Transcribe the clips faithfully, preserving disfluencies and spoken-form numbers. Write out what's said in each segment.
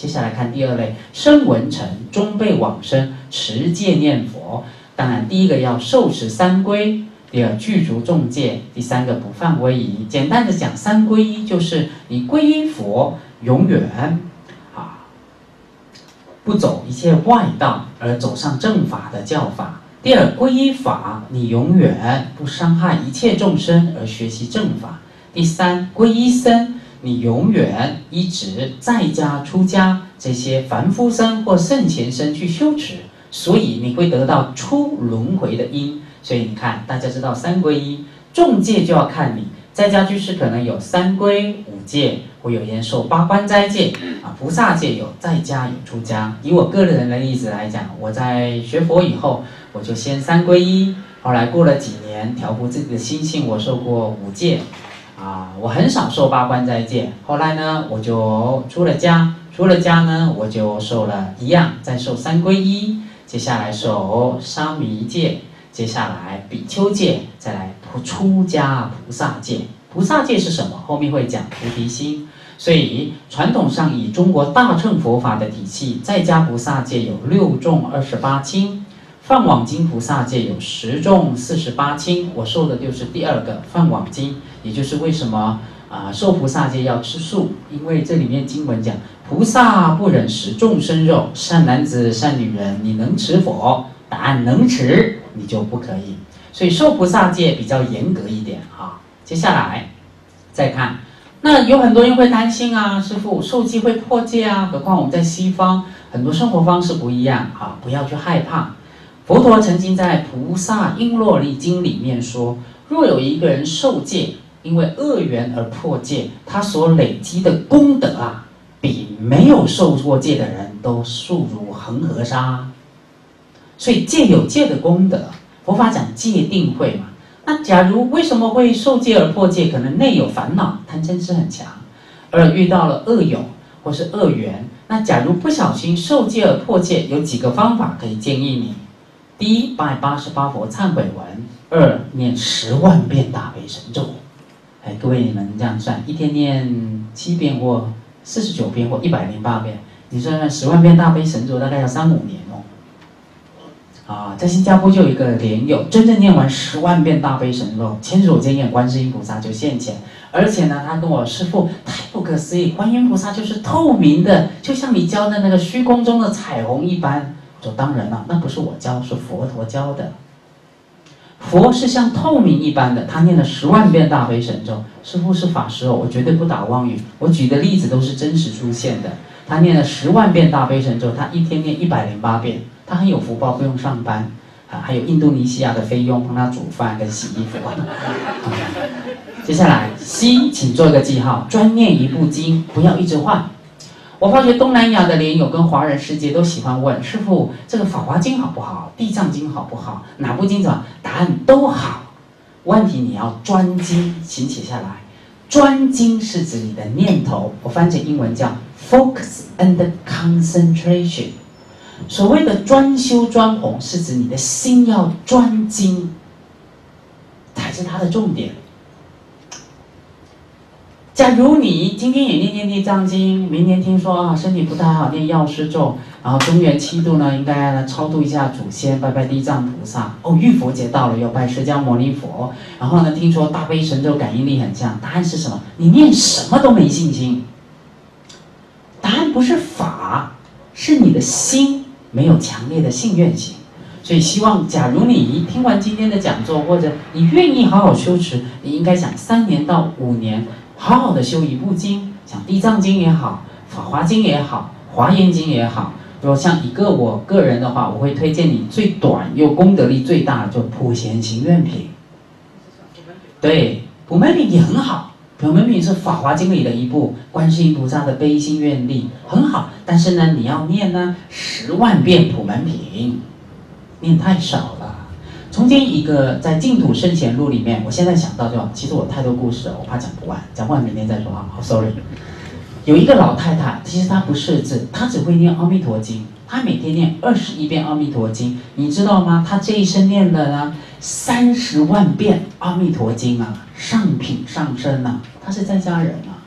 接下来看第二类，声闻尘，终被往生，持戒念佛。当然，第一个要受持三皈，第二具足众戒，第三个不犯威仪。简单的讲，三皈依就是你皈依佛，永远啊不走一切外道，而走上正法的教法。第二，皈依法，你永远不伤害一切众生，而学习正法。第三，皈依僧。 你永远一直在家、出家这些凡夫僧或圣贤僧去修持，所以你会得到出轮回的因。所以你看，大家知道三皈依，众戒就要看你在家居士可能有三皈五戒，或有人受八关斋戒啊，菩萨戒有在家有出家。以我个人的例子来讲，我在学佛以后，我就先三皈依，后来过了几年调伏自己的心性，我受过五戒。 啊，我很少受八关斋戒。后来呢，我就出了家，出了家呢，我就受了一样，再受三皈依，接下来受沙弥戒，接下来比丘戒，再来出家菩萨戒。菩萨戒是什么？后面会讲菩提心。所以传统上以中国大乘佛法的体系，在家菩萨戒有六众二十八轻。 梵网经菩萨戒有十众四十八轻，我受的就是第二个梵网经，也就是为什么啊、呃、受菩萨戒要吃素，因为这里面经文讲菩萨不忍食众生肉，善男子善女人，你能持否？答案能持，你就不可以。所以受菩萨戒比较严格一点啊。接下来再看，那有很多人会担心啊，师父受戒会破戒啊，何况我们在西方很多生活方式不一样啊，不要去害怕。 佛陀曾经在《菩萨璎珞历经》里面说：若有一个人受戒，因为恶缘而破戒，他所累积的功德啊，比没有受过戒的人都数如恒河沙。所以戒有戒的功德，佛法讲戒定慧嘛。那假如为什么会受戒而破戒？可能内有烦恼，贪嗔痴很强，而遇到了恶友或是恶缘。那假如不小心受戒而破戒，有几个方法可以建议你。 第一，拜八十八佛忏悔文；二，念十万遍大悲神咒。哎，各位你们这样算，一天念七遍或四十九遍或一百零八遍，你算算十万遍大悲神咒大概要三五年哦。啊，在新加坡就有一个莲友，真正念完十万遍大悲神咒，千手千眼观世音菩萨就现前。而且呢，他跟我师父太不可思议，观音菩萨就是透明的，就像你教的那个虚空中的彩虹一般。 说当然了，那不是我教，是佛陀教的。佛是像透明一般的，他念了十万遍大悲神咒。师父是法师哦，我绝对不打妄语，我举的例子都是真实出现的。他念了十万遍大悲神咒，他一天念一百零八遍，他很有福报，不用上班啊。还有印度尼西亚的菲佣帮他煮饭跟洗衣服。接下来，心请做一个记号，专念一部经，不要一直换。 我发觉东南亚的莲友跟华人世界都喜欢问师父：“这个《法华经》好不好？《地藏经》好不好？哪部经怎么？”答案都好。问题你要专精，请写下来。专精是指你的念头，我翻成英文叫 focus and concentration。所谓的专修专弘，是指你的心要专精，才是它的重点。 假如你今天也念念地藏经，明天听说啊身体不太好，念药师咒，然后中元七度呢，应该呢超度一下祖先，拜拜地藏菩萨。哦，浴佛节到了，要拜释迦牟尼佛。然后呢，听说大悲神咒感应力很强，答案是什么？你念什么都没信心。答案不是法，是你的心没有强烈的信愿心。 所以，希望假如你听完今天的讲座，或者你愿意好好修持，你应该想三年到五年，好好的修一部经，像《地藏经》也好，《法华经》也好，《华严经》也好。如果像一个我个人的话，我会推荐你最短又功德力最大的，就《普贤行愿品》。对，普门品也很好，普门品是《法华经》里的一部，观世音菩萨的悲心愿力很好，但是呢，你要念呢十万遍普门品。 念太少了。从前一个在净土圣贤录里面，我现在想到就，其实我太多故事了，我怕讲不完，讲不完明天再说啊。好 ，sorry。有一个老太太，其实她不识字，她只会念《阿弥陀经》，她每天念二十一遍《阿弥陀经》，你知道吗？她这一生念了呢三十万遍《阿弥陀经》啊，上品上身啊，她是在家人啊，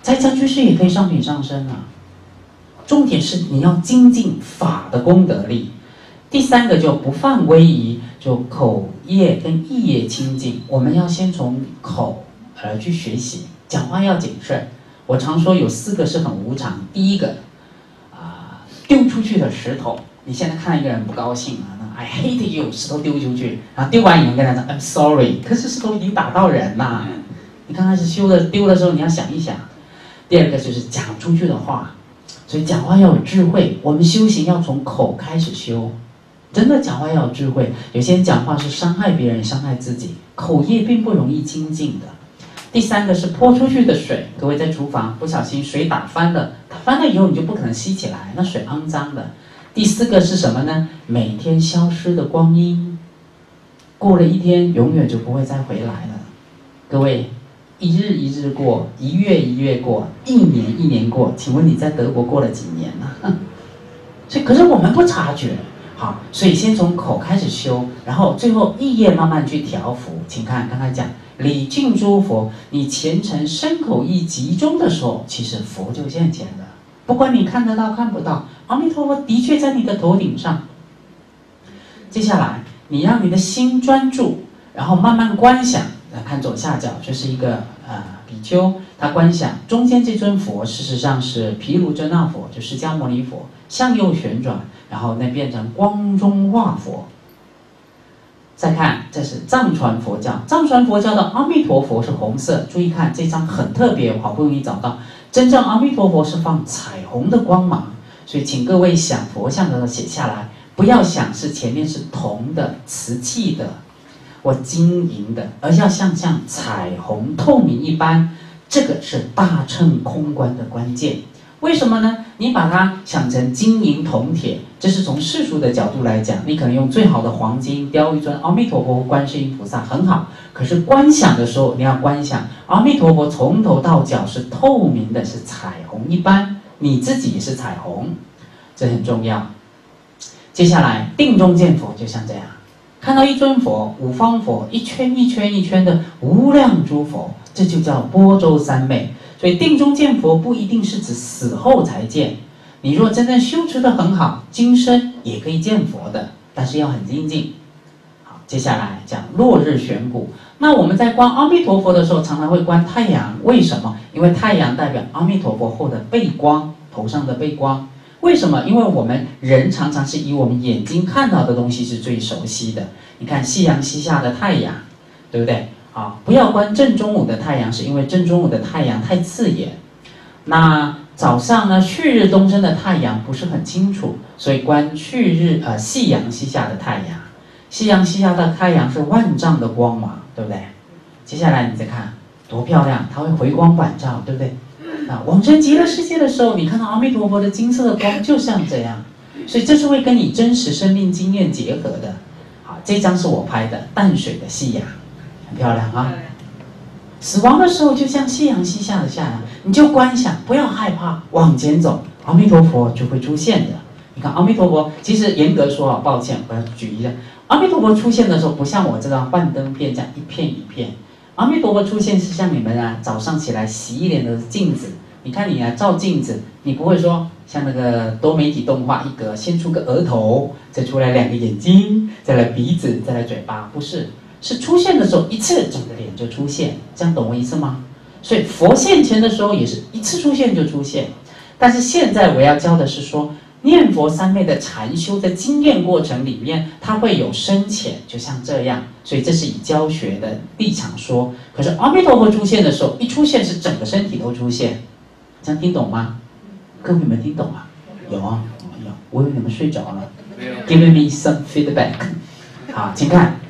在家居士也可以上品上身啊。重点是你要精进法的功德力。第三个就不犯威仪，就口业跟意业清净。我们要先从口而去学习，讲话要谨慎。我常说有四个是很无常。第一个啊、呃，丢出去的石头。你现在看一个人不高兴啊，那 I hate you， 石头丢出去，然后丢完以后跟他说 I'm sorry， 可是石头已经打到人啦。你刚开始修的丢的时候，你要想一想。第二个就是讲出去的话，所以讲话要有智慧。我们修行要从口开始修，真的讲话要有智慧。有些人讲话是伤害别人、伤害自己，口业并不容易清净的。第三个是泼出去的水，各位在厨房不小心水打翻了，打翻了以后你就不可能吸起来，那水肮脏的。第四个是什么呢？每天消失的光阴，过了一天永远就不会再回来了。各位，一日一日过，一月一月过，一年一年过，请问你在德国过了几年呢？所以可是我们不察觉。好，所以先从口开始修，然后最后意业慢慢去调伏。请看刚才讲礼敬诸佛，你虔诚身口意集中的时候，其实佛就现前了。不管你看得到看不到，阿弥陀佛的确在你的头顶上。接下来你让你的心专注，然后慢慢观想。看左下角就是一个呃比丘，他观想中间这尊佛，事实上是毗卢遮那佛，就释迦牟尼佛，向右旋转，然后那变成光中化佛。再看，这是藏传佛教，藏传佛教的阿弥陀佛是红色，注意看这张很特别，我好不容易找到，真正阿弥陀佛是放彩虹的光芒，所以请各位想佛像的时候写下来，不要想是前面是铜的、瓷器的。或晶莹的，而要像像彩虹透明一般，这个是大乘空观的关键。为什么呢？你把它想成晶莹铜铁，这是从世俗的角度来讲，你可能用最好的黄金雕一尊阿弥陀佛、观世音菩萨很好，可是观想的时候，你要观想阿弥陀佛从头到脚是透明的，是彩虹一般，你自己也是彩虹，这很重要。接下来定中见佛就像这样。看到一尊佛、五方佛，一圈一圈一圈的无量诸佛，这就叫波州三昧。所以定中见佛不一定是指死后才见，你若真正修持的很好，今生也可以见佛的，但是要很精进。好，接下来讲落日悬鼓。那我们在观阿弥陀佛的时候，常常会观太阳，为什么？因为太阳代表阿弥陀佛后的背光，头上的背光。为什么？因为我们人常常是以我们眼睛看到的东西是最熟悉的。你看夕阳西下的太阳，对不对？啊，不要观正中午的太阳，是因为正中午的太阳太刺眼。那早上呢，旭日东升的太阳不是很清楚，所以观旭日呃夕阳西下的太阳。夕阳西下的太阳是万丈的光芒，对不对？接下来你再看，多漂亮！它会回光返照，对不对？啊，往生极乐世界的时候，你看到阿弥陀佛的金色的光，就像这样，所以这是会跟你真实生命经验结合的。好，这张是我拍的淡水的夕阳，很漂亮啊。死亡的时候就像夕阳西下的下来，你就观想，不要害怕，往前走，阿弥陀佛就会出现的。你看阿弥陀佛，其实严格说啊，抱歉，我要举一下，阿弥陀佛出现的时候，不像我这张幻灯片这样一片一片。阿弥陀佛出现是像你们啊，早上起来洗一脸的镜子，你看你啊照镜子，你不会说像那个多媒体动画一格，先出个额头，再出来两个眼睛，再来鼻子，再来嘴巴，不是，是出现的时候一次整个脸就出现，这样懂我意思吗？所以佛现前的时候也是一次出现就出现，但是现在我要教的是说，念佛三昧的禅修的经验过程里面，它会有深浅，就像这样，所以这是以教学的立场说。可是阿弥陀佛出现的时候，一出现是整个身体都出现，这样听懂吗？各位你们听懂吗？有啊，有。我以为你们睡着了。Give me some feedback。好，请看，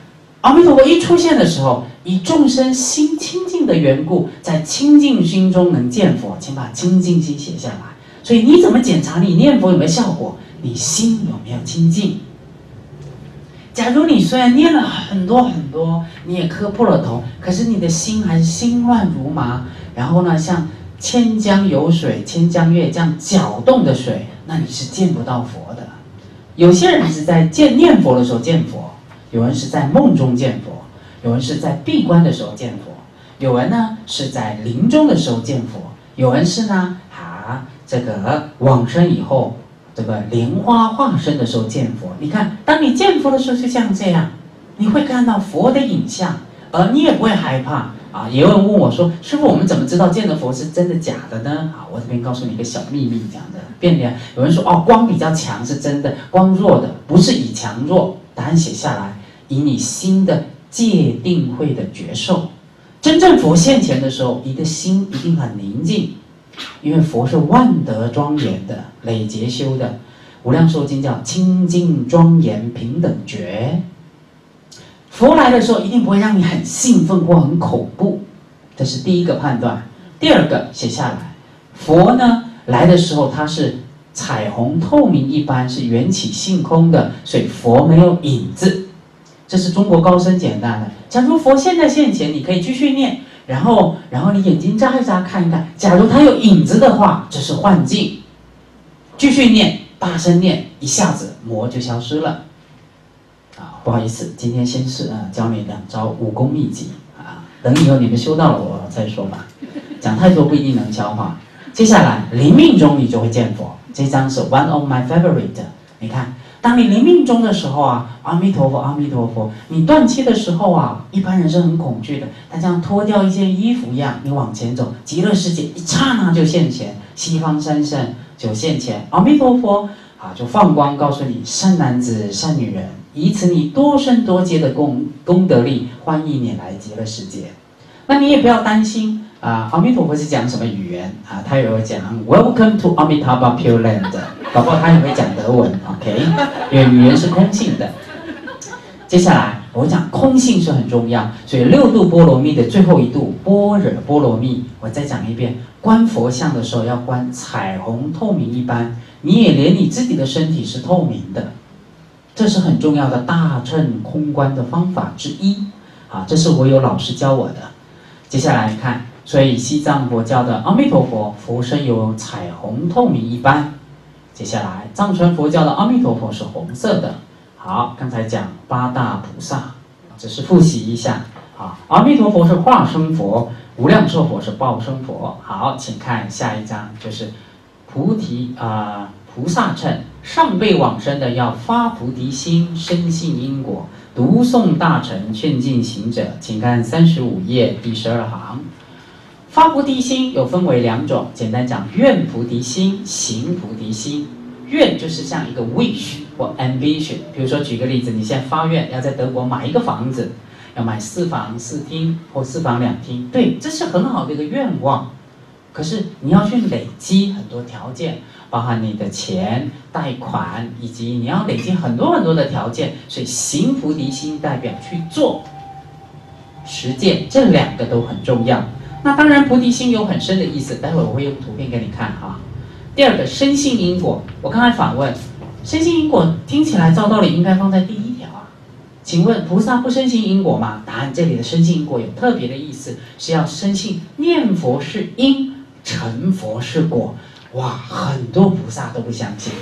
阿弥陀佛一出现的时候，以众生心清净的缘故，在清净心中能见佛，请把清净心写下来。所以你怎么检查你念佛有没有效果？你心有没有清净？假如你虽然念了很多很多，你也磕破了头，可是你的心还是心乱如麻，然后呢，像千江有水千江月这样搅动的水，那你是见不到佛的。有些人是在见念佛的时候见佛，有人是在梦中见佛，有人是在闭关的时候见佛，有人呢是在临终的时候见佛，有人是呢啊。这个往生以后，这个莲花化身的时候见佛。你看，当你见佛的时候就像这样，你会看到佛的影像，而你也不会害怕啊。也有人问我说：“师父，我们怎么知道见的佛是真的假的呢？”啊，我这边告诉你一个小秘密，这样的变量。有人说：“哦，光比较强是真的，光弱的不是以强弱。”答案写下来，以你心的戒定慧的觉受。 真正佛现前的时候，你的心一定很宁静，因为佛是万德庄严的、累劫修的。《无量寿经》叫清净庄严平等觉。佛来的时候，一定不会让你很兴奋或很恐怖，这是第一个判断。第二个写下来，佛呢来的时候，他是彩虹透明一般，是缘起性空的，所以佛没有影子。 这是中国高僧简单的。假如佛现在现前，你可以继续念，然后，然后你眼睛眨一眨看一看。假如它有影子的话，这是幻境。继续念，大声念，一下子魔就消失了。啊，不好意思，今天先是啊，教你两招武功秘籍啊，等以后你们修到了我再说吧。讲太多不一定能消化。接下来临命终你就会见佛，这张是 one of my favorite。你看。 当你临命终的时候啊，阿弥陀佛，阿弥陀佛。你断气的时候啊，一般人是很恐惧的。他像脱掉一件衣服一样，你往前走，极乐世界一刹那就现前，西方三圣就现前，阿弥陀佛啊，就放光告诉你，善男子、善女人，以此你多生多劫的功功德力，欢迎你来极乐世界。那你也不要担心啊，阿弥陀佛是讲什么语言啊？他也有讲 Welcome to Amitabha Pure Land。 宝宝他也会讲德文 ，OK， 因为语言是空性的。接下来我讲空性是很重要，所以六度波罗蜜的最后一度般若波罗蜜，我再讲一遍。观佛像的时候要观彩虹透明一般，你也连你自己的身体是透明的，这是很重要的大乘空观的方法之一。啊，这是我有老师教我的。接下来看，所以西藏佛教的阿弥陀佛佛身有彩虹透明一般。 接下来，藏传佛教的阿弥陀佛是红色的。好，刚才讲八大菩萨，只是复习一下。好，阿弥陀佛是化身佛，无量寿佛是报身佛。好，请看下一章，就是菩提啊、呃、菩萨乘上辈往生的要发菩提心，深信因果，读诵大乘，劝进行者。请看三十五页第十二行。 发菩提心有分为两种，简单讲，愿菩提心、行菩提心。愿就是像一个 wish 或 ambition， 比如说举个例子，你现在发愿要在德国买一个房子，要买四房四厅或四房两厅，对，这是很好的一个愿望。可是你要去累积很多条件，包含你的钱、贷款，以及你要累积很多很多的条件。所以行菩提心代表去做、实践，这两个都很重要。 那当然，菩提心有很深的意思，待会我会用图片给你看啊。第二个，深信因果。我刚才反问，深信因果听起来照道理应该放在第一条啊。请问菩萨不深信因果吗？答案这里的深信因果有特别的意思，是要深信念佛是因，成佛是果。哇，很多菩萨都不相信，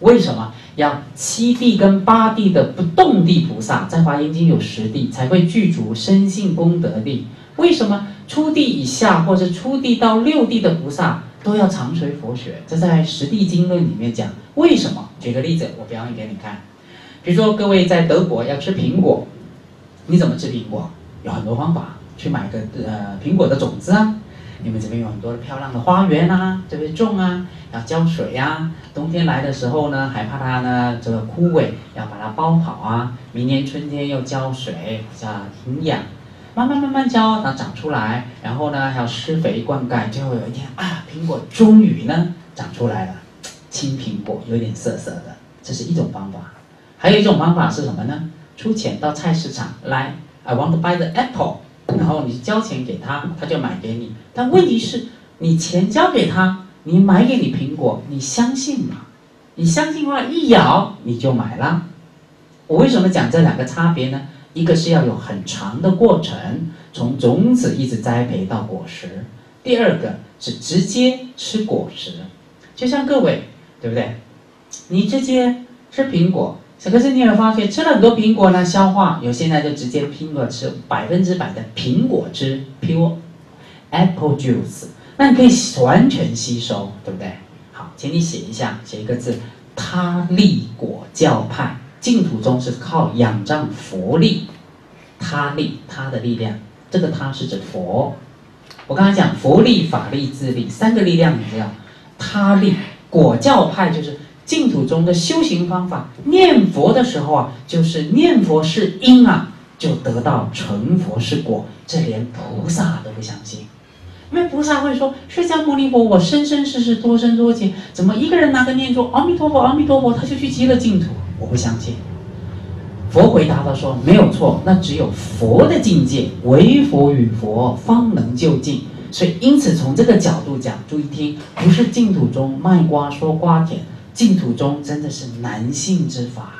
为什么？要七地跟八地的不动地菩萨，在华严经有十地才会具足深信功德力。 为什么初地以下或者初地到六地的菩萨都要常随佛学？这在《十地经论》里面讲。为什么？举个例子，我表演给你看。比如说，各位在德国要吃苹果，你怎么吃苹果？有很多方法，去买个呃苹果的种子啊。你们这边有很多的漂亮的花园啊，这边种啊，要浇水啊。冬天来的时候呢，还怕它呢这个枯萎，要把它包好啊。明年春天又浇水，加营养。 慢慢慢慢浇，它长出来，然后呢还要施肥灌溉，最后有一天啊，苹果终于呢长出来了，青苹果有点涩涩的，这是一种方法。还有一种方法是什么呢？出钱到菜市场来 ，I want to buy the apple， 然后你交钱给他，他就买给你。但问题是，你钱交给他，你买给你苹果，你相信吗？你相信的话，一咬你就买了。我为什么讲这两个差别呢？ 一个是要有很长的过程，从种子一直栽培到果实；第二个是直接吃果实，就像各位，对不对？你直接吃苹果，可是你会发现吃了很多苹果呢，消化有些呢就直接拼了吃百分之百的苹果汁 （pure apple juice）， 那你可以完全吸收，对不对？好，请你写一下，写一个字，他利果教派净土宗是靠仰仗佛力，他力，他的力量，这个他是指佛。我刚才讲佛力、法力、自力三个力量，有没有？他力果教派就是净土宗的修行方法，念佛的时候啊，就是念佛是因啊，就得到成佛是果，这连菩萨都不相信。 因为菩萨会说释迦牟尼佛，我生生世世多生多劫，怎么一个人拿个念珠阿弥陀佛阿弥陀佛，他就去极乐净土？我不相信。佛回答他说没有错，那只有佛的境界，唯佛与佛方能究竟。所以因此从这个角度讲，注意听，不是净土宗卖瓜说瓜甜，净土宗真的是难信之法。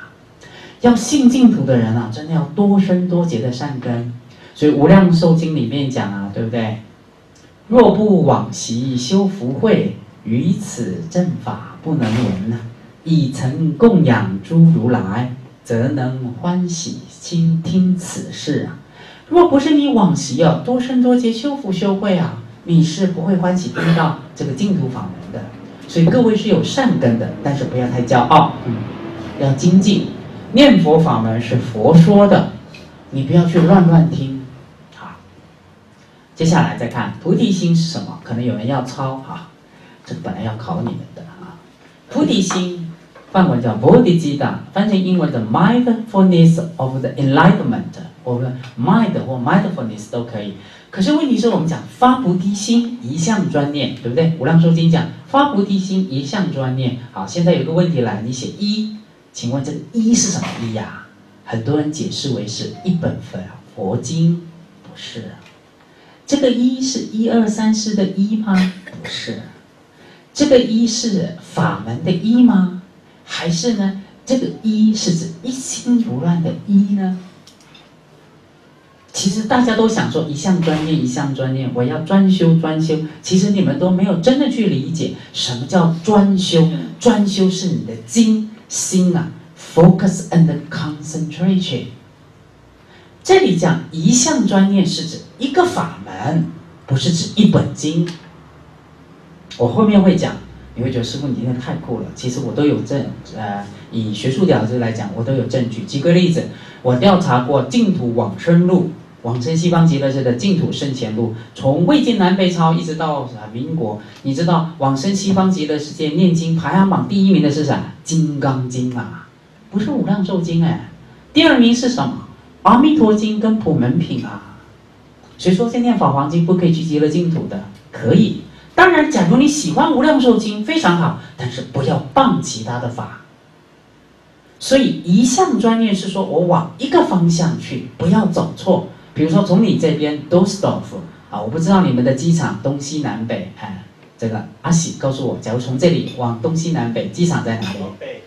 要信净土的人啊，真的要多生多劫的善根。所以《无量寿经》里面讲啊，对不对？ 若不往昔修福慧，于此正法不能闻呐。以曾供养诸如来，则能欢喜倾听此事啊。若不是你往昔啊多生多劫修福修慧啊，你是不会欢喜听到这个净土法门的。所以各位是有善根的，但是不要太骄傲，嗯，要精进。念佛法门是佛说的，你不要去乱乱听。 接下来再看菩提心是什么？可能有人要抄啊，这个本来要考你们的啊。菩提心，梵文叫 bodhicitta， 翻成英文的 mindfulness of the enlightenment， 我们 mind 或 mindfulness 都可以。可是问题是我们讲发菩提心，一向专念，对不对？无量寿经讲发菩提心，一向专念。好，现在有个问题来，你写一，请问这个一是什么一呀？很多人解释为是一本佛经，不是。 这个一是一二三四的一吗？不是。这个一是法门的一吗？还是呢？这个一是指一心不乱的一呢？其实大家都想说一项专念，一项专念，我要专修专修。其实你们都没有真的去理解什么叫专修。专修是你的精心啊 ，focus and concentration。 这里讲一项专念是指一个法门，不是指一本经。我后面会讲，你会觉得师父你真的太酷了。其实我都有证，呃，以学术角度来讲，我都有证据。举个例子，我调查过净土往生录，往生西方极乐世界的净土圣贤录，从魏晋南北朝一直到民国，你知道往生西方极乐世界念经排行榜第一名的是啥？《金刚经》啊，不是《无量寿经》哎。第二名是什么？ 阿弥陀经跟普门品啊，谁说在念法华经不可以去极乐净土的？可以，当然，假如你喜欢无量寿经非常好，但是不要谤其他的法。所以一项专念是说我往一个方向去，不要走错。比如说从你这边 Düsseldorf 啊，我不知道你们的机场东西南北，哎，这个阿喜告诉我，假如从这里往东西南北，机场在哪里？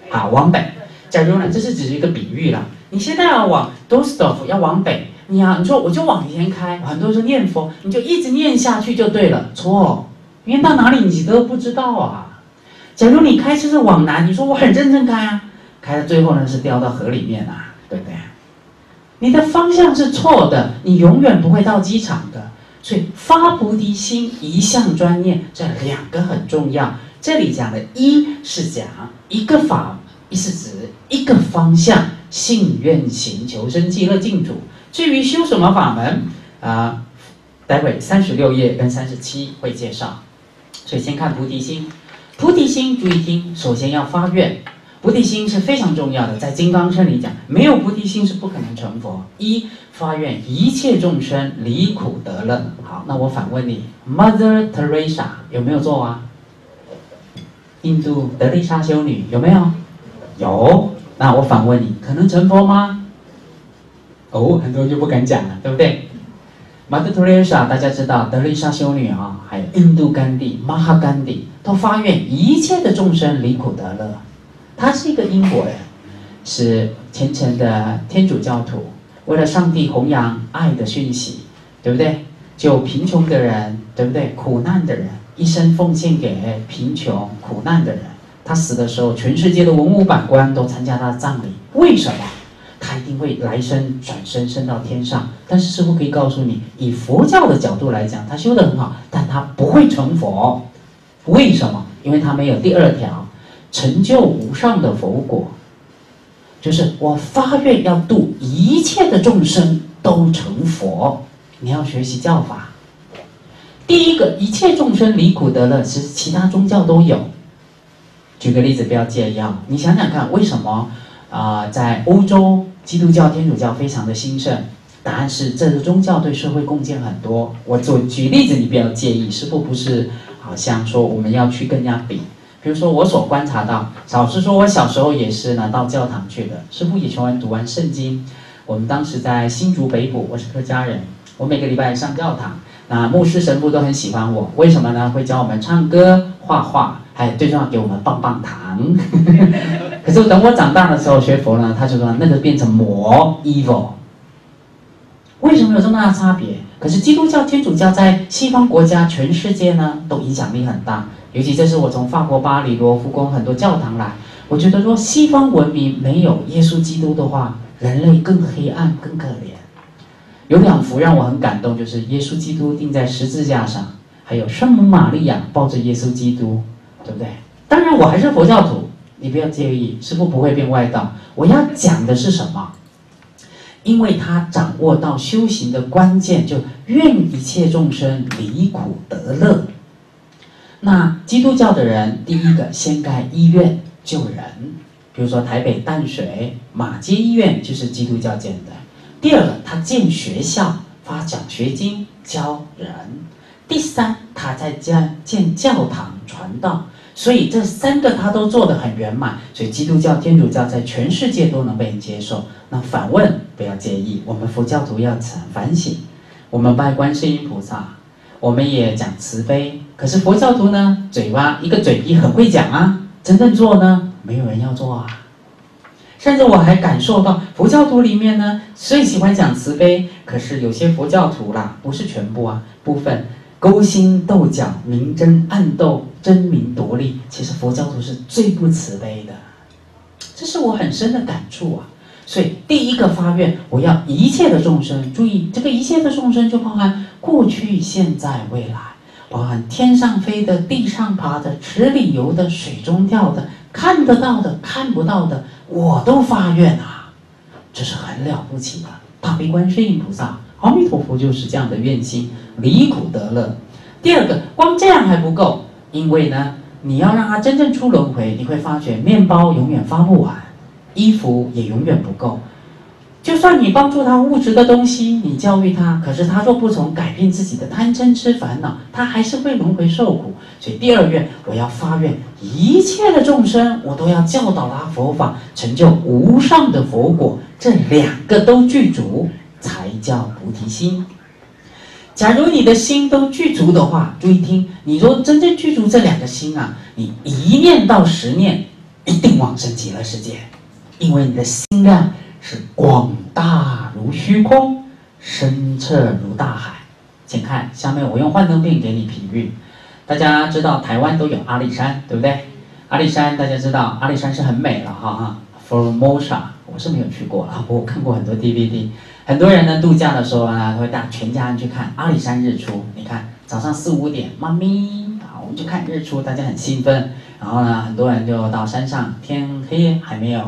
啊，往北。假如呢，这是只是一个比喻啦。 你现在要往 Düsseldorf 要往北，你啊，你说我就往前开，很多人说念佛，你就一直念下去就对了，错，念到哪里你都不知道啊。假如你开车是往南，你说我很认真开啊，开到最后呢是掉到河里面啊，对不对？你的方向是错的，你永远不会到机场的。所以发菩提心、一向专念这两个很重要。这里讲的一是讲一个法，一是指一个方向。 信愿行求生极乐净土。至于修什么法门啊、呃，待会三十六页跟三十七会介绍。所以先看菩提心。菩提心注意听，首先要发愿。菩提心是非常重要的，在《金刚经》里讲，没有菩提心是不可能成佛。一发愿一切众生离苦得乐。好，那我反问你 ，Mother Teresa 有没有做啊？印度德丽莎修女有没有？有。 那我反问你，可能成佛吗？哦，很多人就不敢讲了，对不对？玛德·特蕾莎，大家知道，德丽莎修女啊，还有印度甘地、马哈甘地，都发愿一切的众生离苦得乐。他是一个英国人，是虔诚的天主教徒，为了上帝弘扬爱的讯息，对不对？就贫穷的人，对不对？苦难的人，一生奉献给贫穷苦难的人。 他死的时候，全世界的文武百官都参加他的葬礼。为什么？他一定会来生转生，升到天上。但是师父可以告诉你，以佛教的角度来讲，他修得很好，但他不会成佛。为什么？因为它没有第二条，成就无上的佛果，就是我发愿要度一切的众生都成佛。你要学习教法，第一个一切众生离苦得乐，其实其他宗教都有。举个例子，不要介意啊，你想想看，为什么啊、呃、在欧洲基督教、天主教非常的兴盛？ 答案是，这个宗教对社会贡献很多。我做举例子，你不要介意。师父不是好像说我们要去跟人家比。比如说，我所观察到，老实说，我小时候也是呢到教堂去的。师父也喜欢读完圣经。我们当时在新竹北埔，我是客家人，我每个礼拜上教堂。那牧师、神父都很喜欢我，为什么呢？会教我们唱歌、画画，还有最重要给我们棒棒糖。可是等我长大的时候学佛呢，他就说那个变成魔 evil。 为什么有这么大的差别？可是基督教、天主教在西方国家、全世界呢，都影响力很大。尤其这是我从法国巴黎、罗浮宫很多教堂来，我觉得说西方文明没有耶稣基督的话，人类更黑暗、更可怜。有两幅让我很感动，就是耶稣基督钉在十字架上，还有圣母玛利亚抱着耶稣基督，对不对？当然，我还是佛教徒，你不要介意，师父不会变外道。我要讲的是什么？ 因为他掌握到修行的关键，就愿一切众生离苦得乐。那基督教的人，第一个先盖医院救人，比如说台北淡水马偕医院就是基督教建的。第二个，他建学校，发奖学金教人。第三，他在建建教堂传道。所以这三个他都做得很圆满，所以基督教、天主教在全世界都能被人接受。 那反问，不要介意，我们佛教徒要反省。我们拜观世音菩萨，我们也讲慈悲。可是佛教徒呢，嘴巴一个嘴皮很会讲啊，真正做呢，没有人要做啊。甚至我还感受到佛教徒里面呢，最喜欢讲慈悲，可是有些佛教徒啦，不是全部啊，部分勾心斗角、明争暗斗、争名夺利，其实佛教徒是最不慈悲的。这是我很深的感触啊。 所以，第一个发愿，我要一切的众生。注意，这个一切的众生就包含过去、现在、未来，包含天上飞的、地上爬的、池里游的、水中跳的、看得到的、看不到的，我都发愿啊！这是很了不起的。大悲观世音菩萨、阿弥陀佛就是这样的愿心，离苦得乐。第二个，光这样还不够，因为呢，你要让它真正出轮回，你会发觉面包永远发不完。 衣服也永远不够，就算你帮助他物质的东西，你教育他，可是他若不从改变自己的贪嗔痴烦恼，他还是会轮回受苦。所以第二愿，我要发愿，一切的众生，我都要教导他佛法，成就无上的佛果。这两个都具足，才叫菩提心。假如你的心都具足的话，注意听，你若真正具足这两个心啊，你一念到十念，一定往生极乐世界。 因为你的心量是广大如虚空，深彻如大海。请看下面，我用幻灯片给你比喻。大家知道台湾都有阿里山，对不对？阿里山大家知道，阿里山是很美了哈哈。Formosa 我是没有去过啊，不过我看过很多 D V D。很多人呢度假的时候啊，会带全家人去看阿里山日出。你看早上四五点，妈咪。 我们就看日出，大家很兴奋。然后呢，很多人就到山上，天黑还没有，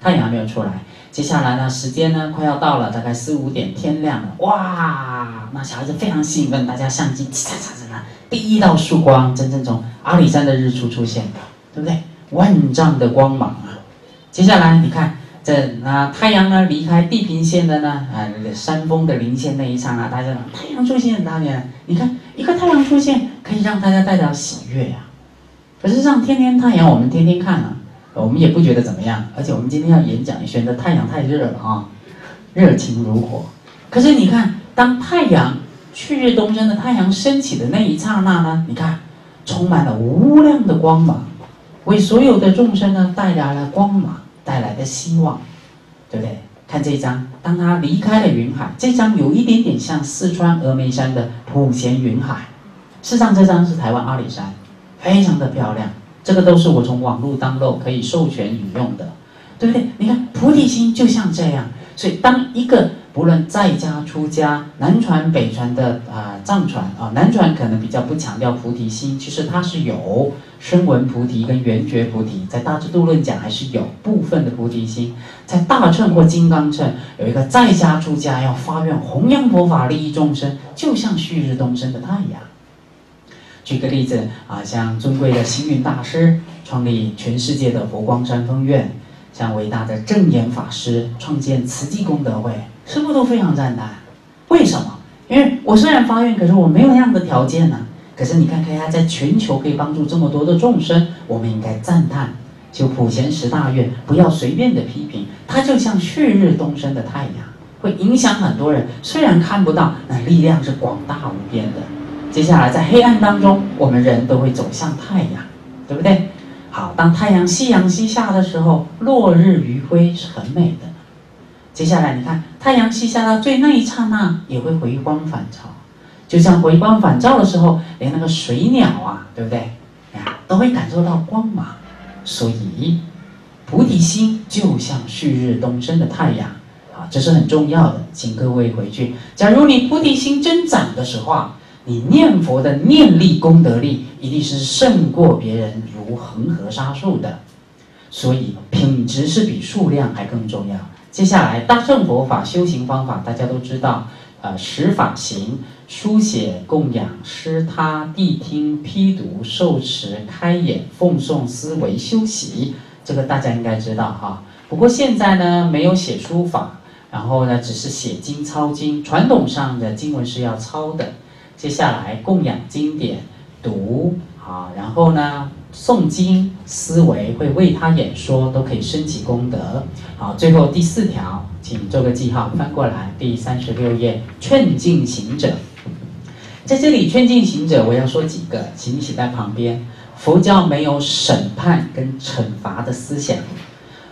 太阳还没有出来。接下来呢，时间呢快要到了，大概四五点，天亮了。哇，那小孩子非常兴奋，大家相机嚓嚓嚓嚓，第一道曙光，真正从阿里山的日出出现的，对不对？万丈的光芒啊！接下来你看，这那太阳呢离开地平线的呢，啊、呃，山峰的零线那一刹那，大家太阳出现，大家你看。 一个太阳出现，可以让大家带到喜悦呀、啊。可是让天天太阳，我们天天看啊，我们也不觉得怎么样。而且我们今天要演讲，选择太阳太热了啊，热情如火。可是你看，当太阳旭日东升的太阳升起的那一刹那呢，你看，充满了无量的光芒，为所有的众生呢带来了光芒，带来的希望，对不对？ 看这一张，当他离开了云海，这张有一点点像四川峨眉山的普贤云海。事实上，这张是台湾阿里山，非常的漂亮。这个都是我从网络当中可以授权引用的，对不对？你看菩提心就像这样，所以当一个不论在家出家，南传北传的啊、呃、藏传啊、呃，南传可能比较不强调菩提心，其实它是有声闻菩提跟缘觉菩提，在大智度论讲还是有部分的菩提心，在大乘或金刚乘有一个在家出家要发愿弘扬佛法利益众生，就像旭日东升的太阳。举个例子啊，像尊贵的星云大师创立全世界的佛光山分院。像伟大的证严法师创建慈济功德会，师父都非常赞叹。为什么？因为我虽然发愿，可是我没有那样的条件呢、啊。可是你看看他在全球可以帮助这么多的众生，我们应该赞叹。就普贤十大愿，不要随便的批评，它就像旭日东升的太阳，会影响很多人。虽然看不到，那力量是广大无边的。接下来在黑暗当中，我们人都会走向太阳，对不对？好，当太阳夕阳西下的时候，落日余晖是很美的。接下来你看，太阳西下到最那一刹那，也会回光返照。就像回光返照的时候，连那个水鸟啊，对不对？啊，都会感受到光芒。所以，菩提心就像旭日东升的太阳啊，这是很重要的。请各位回去，假如你菩提心增长的时候，你念佛的念力、功德力一定是胜过别人，如恒河沙数的。所以品质是比数量还更重要。接下来大乘佛法修行方法大家都知道，呃，十法行、书写、供养、施他、谛听、批读、受持、开演、奉诵、思维、修习，这个大家应该知道哈。不过现在呢，没有写书法，然后呢，只是写经、抄经。传统上的经文是要抄的。接下来供养经典读啊，然后呢诵经思维，会为他演说，都可以升起功德。好，最后第四条，请做个记号，翻过来第三十六页，劝进行者。在这里劝进行者，我要说几个，请你写在旁边。佛教没有审判跟惩罚的思想，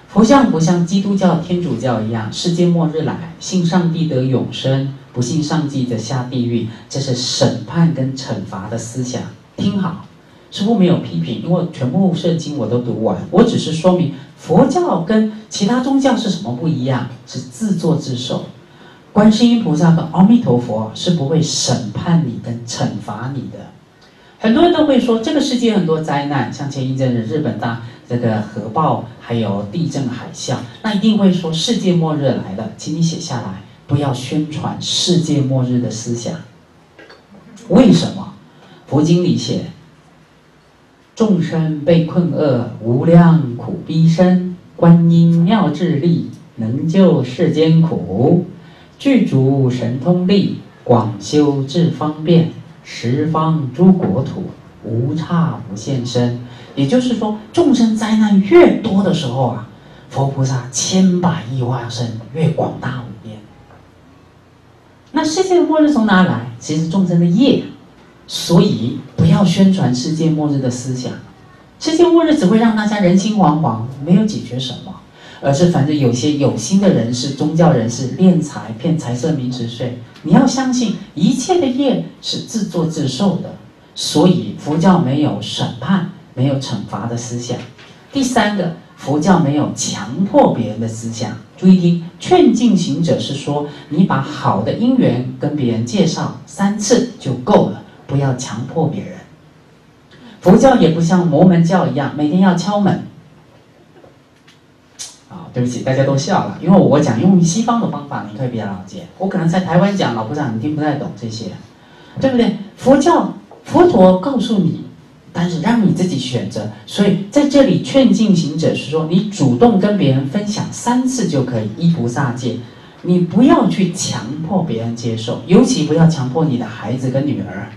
佛教不像基督教、天主教一样，世界末日来，信上帝得永生。不信上帝的下地狱，这是审判跟惩罚的思想。听好，师父没有批评，因为全部圣经我都读完，我只是说明佛教跟其他宗教是什么不一样，是自作自受。观世音菩萨跟阿弥陀佛是不会审判你跟惩罚你的。很多人都会说，这个世界很多灾难，像前一阵的日本大这个核爆，还有地震、海啸，那一定会说世界末日来了，请你写下来。不要宣传世界末日的思想。为什么？佛经里写，众生被困厄，无量苦逼身，观音妙智力，能救世间苦，具足神通力，广修智方便，十方诸国土，无差不现身。也就是说，众生灾难越多的时候啊，佛菩萨千百亿化身越广大无边。那世界末日从哪来？其实众生的业，所以不要宣传世界末日的思想。世界末日只会让大家人心惶惶，没有解决什么，而是反正有些有心的人士、宗教人士敛财骗财色名食睡。你要相信，一切的业是自作自受的，所以佛教没有审判、没有惩罚的思想。第三个，佛教没有强迫别人的思想。注意听，劝进行者是说，你把好的因缘跟别人介绍三次就够了，不要强迫别人。佛教也不像摩门教一样每天要敲门啊、哦，对不起，大家都笑了，因为我讲用西方的方法你可以比较了解，我可能在台湾讲老部长你听不太懂这些，对不对？佛教佛陀告诉你，但是让你自己选择，所以在这里劝进行者是说，你主动跟别人分享三次就可以，依菩萨戒，你不要去强迫别人接受，尤其不要强迫你的孩子跟女儿，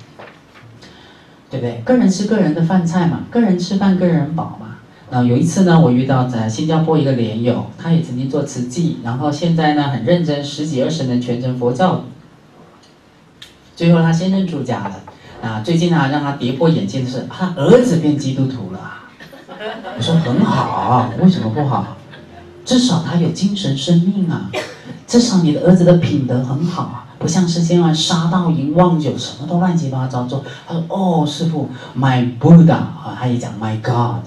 对不对？个人吃个人的饭菜嘛，个人吃饭个人饱嘛。那有一次呢，我遇到在新加坡一个莲友，他也曾经做慈济，然后现在呢很认真，十几二十年全程佛教，最后他先生出家了。啊，最近啊，让他跌破眼镜的是，他儿子变基督徒了。我说很好，为什么不好？至少他有精神生命啊，至少你的儿子的品德很好啊，不像世间外杀盗淫妄酒，什么都乱七八糟做。他说哦，师父 ，My Buddha 啊，他也讲 My God，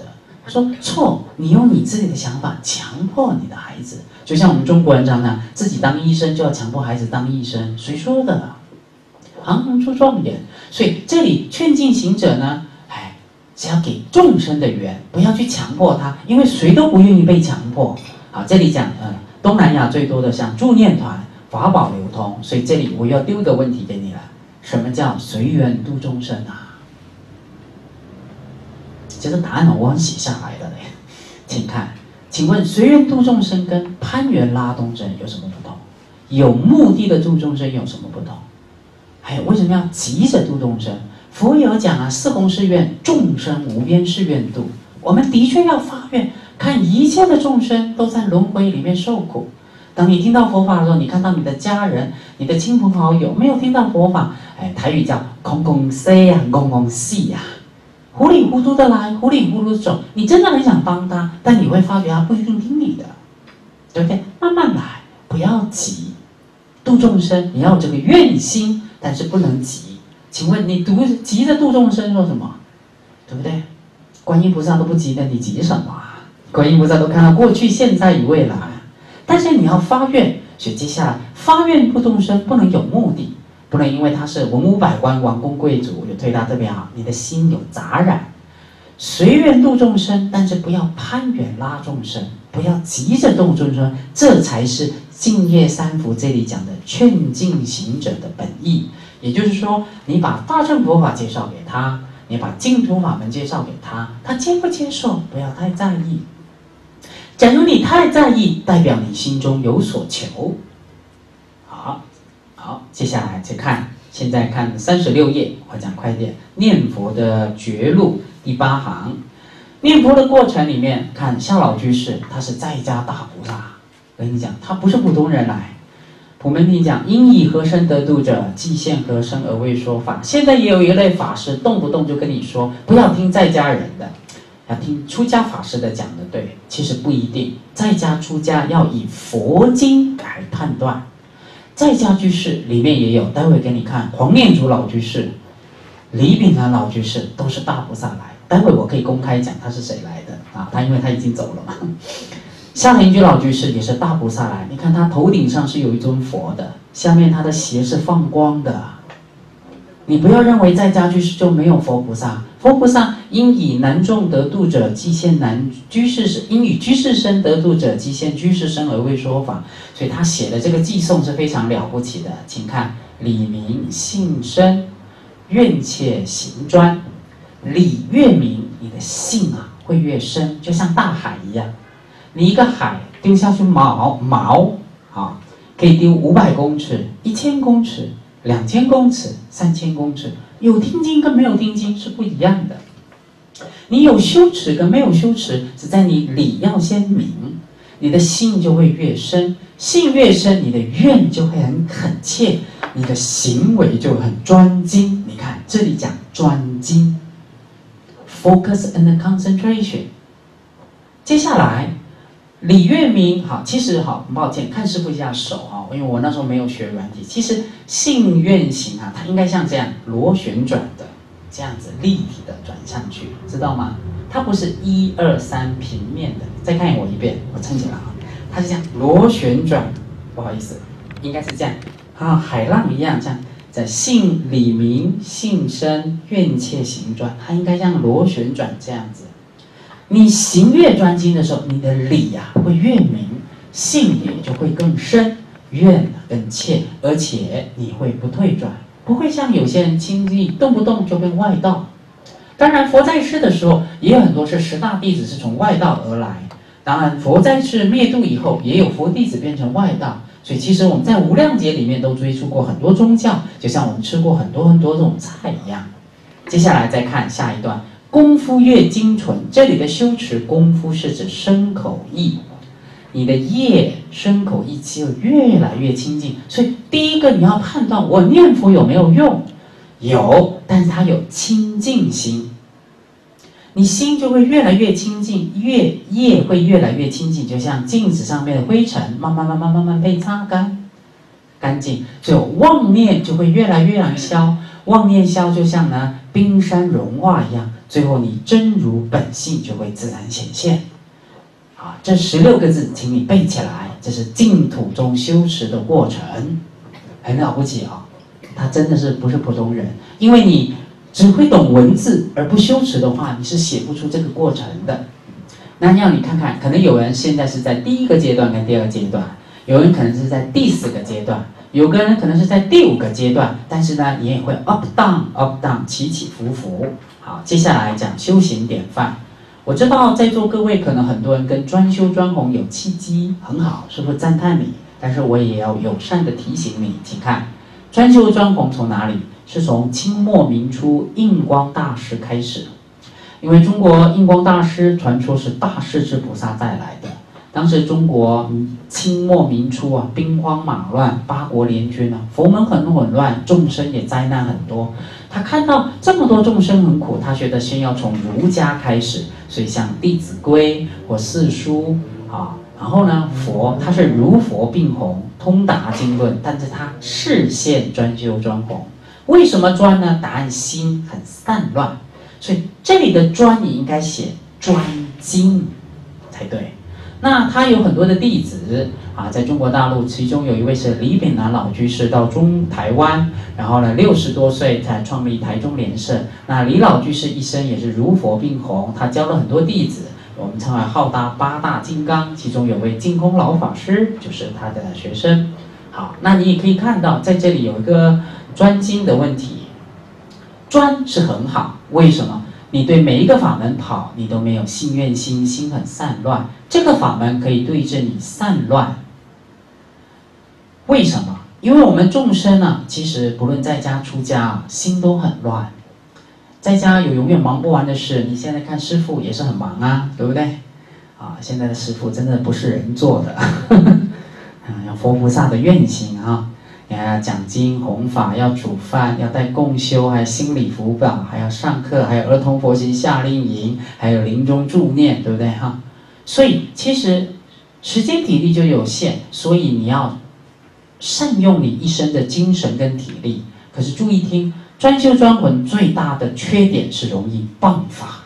他说错，你用你自己的想法强迫你的孩子，就像我们中国人常常自己当医生就要强迫孩子当医生，谁说的啊？行行出状元，所以这里劝进行者呢，哎，是要给众生的缘，不要去强迫他，因为谁都不愿意被强迫。好，这里讲呃，东南亚最多的像助念团、法宝流通，所以这里我要丢一个问题给你了。 什么叫随缘度众生啊？这个答案我写下来了嘞，请看，请问随缘度众生跟攀缘拉众生有什么不同？有目的的度众生有什么不同？还有为什么要急着度众生？佛有讲啊，四弘誓愿，众生无边誓愿度。我们的确要发愿，看一切的众生都在轮回里面受苦。 当你听到佛法的时候，你看到你的家人、你的亲朋好友没有听到佛法，哎，台语叫“空空塞呀，空空细呀”，糊里糊涂的来，糊里糊涂的走。你真的很想帮他，但你会发觉他不一定听你的，对不对？慢慢来，不要急。度众生，你要有这个愿心，但是不能急。请问你读急着度众生说什么？对不对？观音菩萨都不急的，你急什么？观音菩萨都看到过去、现在与未来。 但是你要发愿，所以接下来发愿度众生不能有目的，不能因为他是文武百官、王公贵族，我就对他特别好。你的心有杂染，随缘度众生，但是不要攀缘拉众生，不要急着度众生，这才是净业三福这里讲的劝进行者的本意。也就是说，你把大乘佛法介绍给他，你把净土法门介绍给他，他接不接受，不要太在意。 假如你太在意，代表你心中有所求。好，好，接下来再看，现在看三十六页，我讲快点。念佛的觉路第八行，念佛的过程里面，看夏老居士，他是在家大菩萨。我跟你讲，他不是普通人来。普门品讲，因以何身得度者，即现何身而为说法。现在也有一类法师，动不动就跟你说，不要听在家人的。 要听出家法师的讲的对，其实不一定。在家出家要以佛经来判断。在家居士里面也有，待会给你看黄念祖老居士、李炳南老居士都是大菩萨来。待会我可以公开讲他是谁来的啊？他因为他已经走了嘛。夏廷居老居士也是大菩萨来，你看他头顶上是有一尊佛的，下面他的鞋是放光的。你不要认为在家居士就没有佛菩萨。 佛菩萨应以男众得度者，即现男居士身；应以居士身得度者，即现居士身而为说法。所以他写的这个偈颂是非常了不起的，请看：理明信深，愿且行专。理越明，你的性啊会越深，就像大海一样。你一个海丢下去毛毛啊，可以丢五百公尺、一千公尺、两千公尺、三千公尺。 有听经跟没有听经是不一样的，你有修持跟没有修持，只在你理要先明，你的性就会越深，性越深，你的愿就会很恳切，你的行为就很专精。你看这里讲专精 ，focus and concentration。接下来理越明，好，其实好，很抱歉，看师父一下手哈，因为我那时候没有学软体，其实。 性愿行啊，它应该像这样螺旋转的，这样子立体的转上去，知道吗？它不是一二三平面的。再看我一遍，我撑起来啊，它是这样螺旋转，不好意思，应该是这样啊，海浪一样这样。在性理明性深愿切行专，它应该像螺旋转这样子。你行越专精的时候，你的理呀、啊、会越明，性也就会更深。 愿更切，而且你会不退转，不会像有些人轻易动不动就被外道。当然，佛在世的时候也有很多是十大弟子是从外道而来。当然，佛在世灭度以后，也有佛弟子变成外道。所以，其实我们在无量劫里面都接触过很多宗教，就像我们吃过很多很多这种菜一样。接下来再看下一段，功夫越精纯，这里的修持功夫是指身口意。 你的业身口意就越来越清净，所以第一个你要判断我念佛有没有用，有，但是它有清净心，你心就会越来越清净，越业会越来越清净，就像镜子上面的灰尘，慢慢慢慢慢慢被擦干，干净，所以妄念就会越来越消，妄念消就像呢冰山融化一样，最后你真如本性就会自然显现。啊，这十六个字，请你背起来，这是净土中修持的过程，很了不起啊、哦！他真的是不是普通人？因为你只会懂文字而不修持的话，你是写不出这个过程的。那让你看看，可能有人现在是在第一个阶段跟第二阶段，有人可能是在第四个阶段。 有个人可能是在第五个阶段，但是呢，你也会 up down up down 起起伏伏。好，接下来讲修行典范。我知道在座各位可能很多人跟专修专弘有契机，很好，师父赞叹你。但是我也要友善的提醒你，请看，专修专弘从哪里？是从清末民初印光大师开始，因为中国印光大师传说是大势至菩萨带来的。 当时中国清末民初啊，兵荒马乱，八国联军啊，佛门很混乱，众生也灾难很多。他看到这么多众生很苦，他觉得先要从儒家开始，所以像《弟子规》或四书啊，然后呢，佛他是儒佛并弘，通达经论，但是他视线专修专弘。为什么专呢？答案心很散乱，所以这里的专你应该写专精才对。 那他有很多的弟子啊，在中国大陆，其中有一位是李炳南老居士到中台湾，然后呢，六十多岁才创立台中莲社。那李老居士一生也是如佛并弘，他教了很多弟子，我们称为浩大八大金刚，其中有位净空老法师就是他的学生。好，那你也可以看到，在这里有一个专精的问题，专是很好，为什么？ 你对每一个法门跑，你都没有信愿心，心很散乱。这个法门可以对治你散乱。为什么？因为我们众生啊，其实不论在家出家啊，心都很乱。在家有永远忙不完的事，你现在看师父也是很忙啊，对不对？啊，现在的师父真的不是人做的，要佛菩萨的愿行啊。 要讲经弘法，要煮饭，要带共修，还有心理辅导，还要上课，还有儿童佛学夏令营，还有临终助念，对不对哈？所以其实时间体力就有限，所以你要善用你一生的精神跟体力。可是注意听，专修专弘最大的缺点是容易谤法，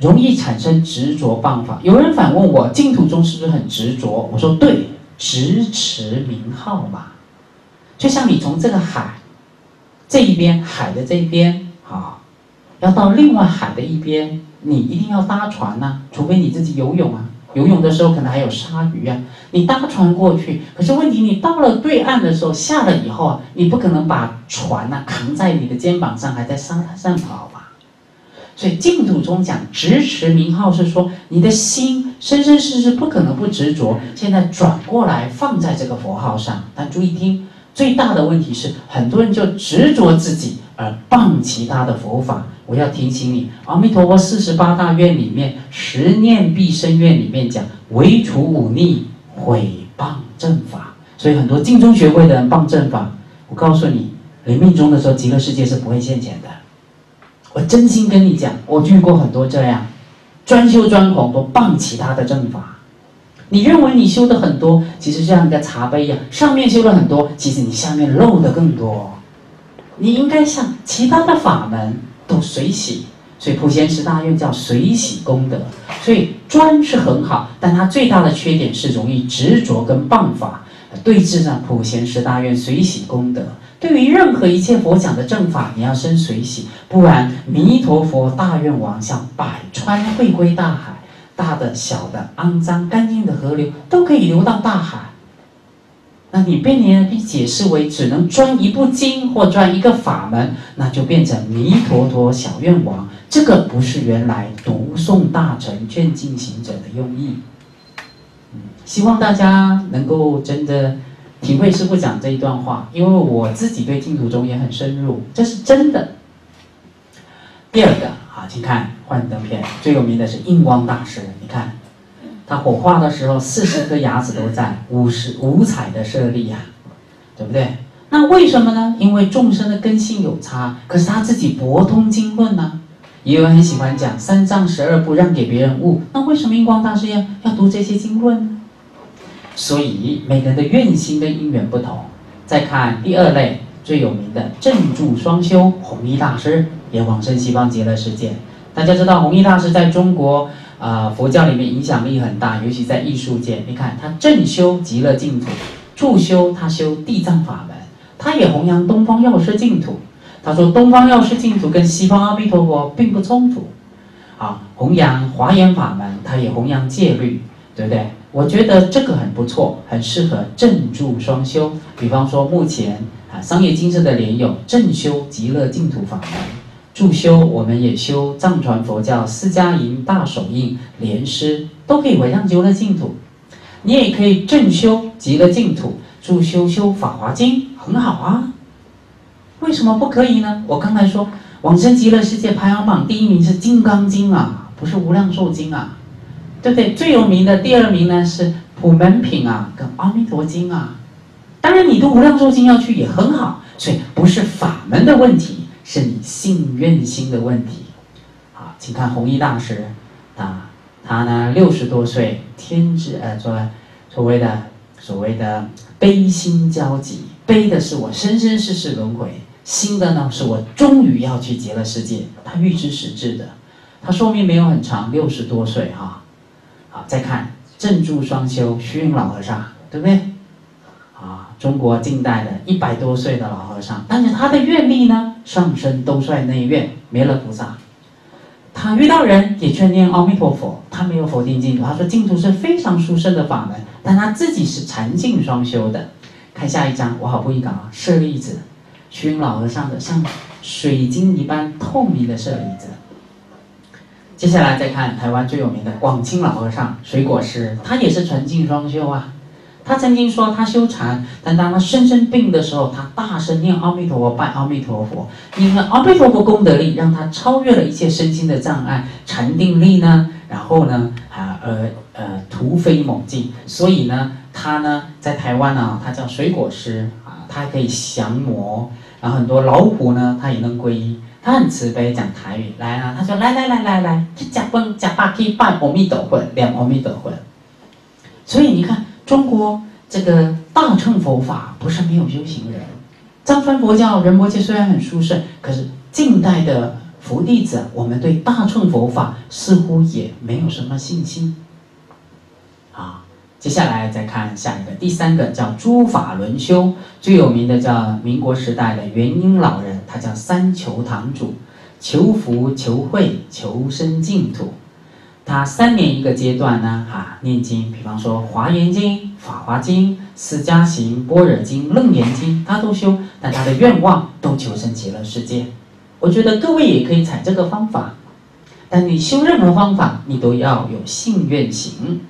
容易产生执着谤法。有人反问我，净土宗是不是很执着？我说对。 直持名号嘛，就像你从这个海这一边，海的这一边啊，要到另外海的一边，你一定要搭船呐、啊，除非你自己游泳啊。游泳的时候可能还有鲨鱼啊，你搭船过去。可是问题，你到了对岸的时候，下了以后啊，你不可能把船呐、啊、扛在你的肩膀上，还在沙滩上跑吧。所以净土中讲直持名号是说你的心。 生生世世不可能不执着，现在转过来放在这个佛号上。但注意听，最大的问题是，很多人就执着自己而谤其他的佛法。我要提醒你，《阿弥陀佛四十八大愿》里面，《十念必生愿》里面讲，唯除忤逆，毁谤正法。所以很多净宗学会的人谤正法，我告诉你，临命终的时候，极乐世界是不会现前的。我真心跟你讲，我遇过很多这样。 专修专弘都谤其他的正法，你认为你修的很多，其实像一个茶杯一样，上面修了很多，其实你下面漏的更多。你应该像其他的法门都随喜，所以普贤十大愿叫随喜功德。所以专是很好，但它最大的缺点是容易执着跟谤法。对治呢，普贤十大愿随喜功德。 对于任何一切佛讲的正法，你要生随喜，不然弥陀佛大愿王像百川汇归大海，大的、小的、肮脏、干净的河流都可以流到大海。那你被你被解释为只能专一部经或专一个法门，那就变成弥陀陀小愿王，这个不是原来读诵大乘劝进行者的用意。嗯，希望大家能够真的。 体会师父讲这一段话，因为我自己对净土宗也很深入，这是真的。第二个啊，请看幻灯片，最有名的是印光大师。你看，他火化的时候，四十颗牙齿都在，五十五彩的舍利呀，对不对？那为什么呢？因为众生的根性有差，可是他自己博通经论呢、啊。也有人很喜欢讲三藏十二部让给别人悟，那为什么印光大师要要读这些经论呢？ 所以每个人的愿心跟因缘不同。再看第二类，最有名的正住双修弘一大师也往生西方极乐世界。大家知道弘一大师在中国啊、呃、佛教里面影响力很大，尤其在艺术界。你看他正修极乐净土，助修他修地藏法门，他也弘扬东方药师净土。他说东方药师净土跟西方阿弥陀佛并不冲突。 啊，弘扬华严法门，他也弘扬戒律，对不对？我觉得这个很不错，很适合正住双修。比方说，目前啊，商业精舍的莲友正修极乐净土法门，助修我们也修藏传佛教四加营大手印莲师，都可以回向极乐净土。你也可以正修极乐净土，助修修法华经，很好啊。为什么不可以呢？我刚才说。 往生极乐世界排行榜第一名是《金刚经》啊，不是《无量寿经》啊，对不对？最有名的第二名呢是《普门品》啊，跟《阿弥陀经》啊。当然，你读《无量寿经》要去也很好，所以不是法门的问题，是你信愿心的问题。好，请看弘一大师啊，他呢六十多岁，天之呃所所谓的所谓的悲心交集，悲的是我生生世世轮回。 新的呢，是我终于要去极乐世界，他预知时至的，他寿命没有很长，六十多岁哈、啊。好，再看正住双修虚云老和尚，对不对？啊，中国近代的一百多岁的老和尚，但是他的愿力呢，上升兜率内愿，弥勒菩萨，他遇到人也劝念阿弥陀佛，他没有否定净土，他说净土是非常殊胜的法门，但他自己是禅净双修的。看下一章，我好不易搞啊，舍利子。 虚云老和尚的像水晶一般透明的舍利子。接下来再看台湾最有名的广钦老和尚水果师，他也是禅净双修啊。他曾经说他修禅，但当他生生病的时候，他大声念阿弥陀佛，拜阿弥陀佛，因为阿弥陀佛功德力让他超越了一切身心的障碍，禅定力呢，然后呢，啊呃呃突飞猛进，所以呢，他呢在台湾啊，他叫水果师啊，他可以降魔。 然后很多老虎呢，他也能皈依，他很慈悲，讲台语来啊，他说来来来来来，去吃饭吃饱去拜阿弥陀佛，念阿弥陀佛。所以你看，中国这个大乘佛法不是没有修行人，藏传佛教仁波切虽然很殊胜，可是近代的佛弟子，我们对大乘佛法似乎也没有什么信心。啊，接下来再看下一个，第三个叫诸法轮修。 最有名的叫民国时代的元婴老人，他叫三求堂主，求福、求慧、求生净土。他三年一个阶段呢，啊，念经，比方说《华严经》《法华经》《四加行》《般若经》《楞严经》，他都修，但他的愿望都求生极乐世界。我觉得各位也可以采这个方法，但你修任何方法，你都要有信愿行。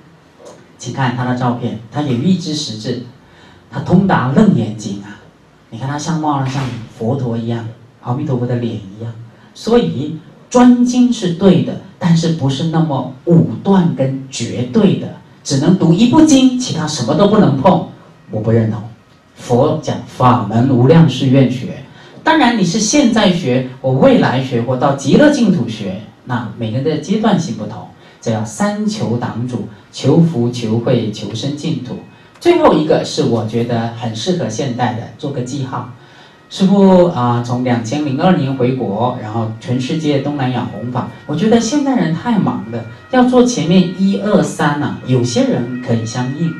请看他的照片，他也预知时至。 他通达楞严经啊，你看他相貌像佛陀一样，阿弥陀佛的脸一样，所以专精是对的，但是不是那么武断跟绝对的，只能读一部经，其他什么都不能碰，我不认同。佛讲法门无量誓愿学，当然你是现在学，我未来学，或到极乐净土学，那每个人的阶段性不同，这要三求党主，求福、求慧、求生净土。 最后一个是我觉得很适合现代的，做个记号。师父啊、呃，从二零零二年回国，然后全世界东南亚弘法。我觉得现代人太忙了，要做前面一二三呐。有些人可以相应，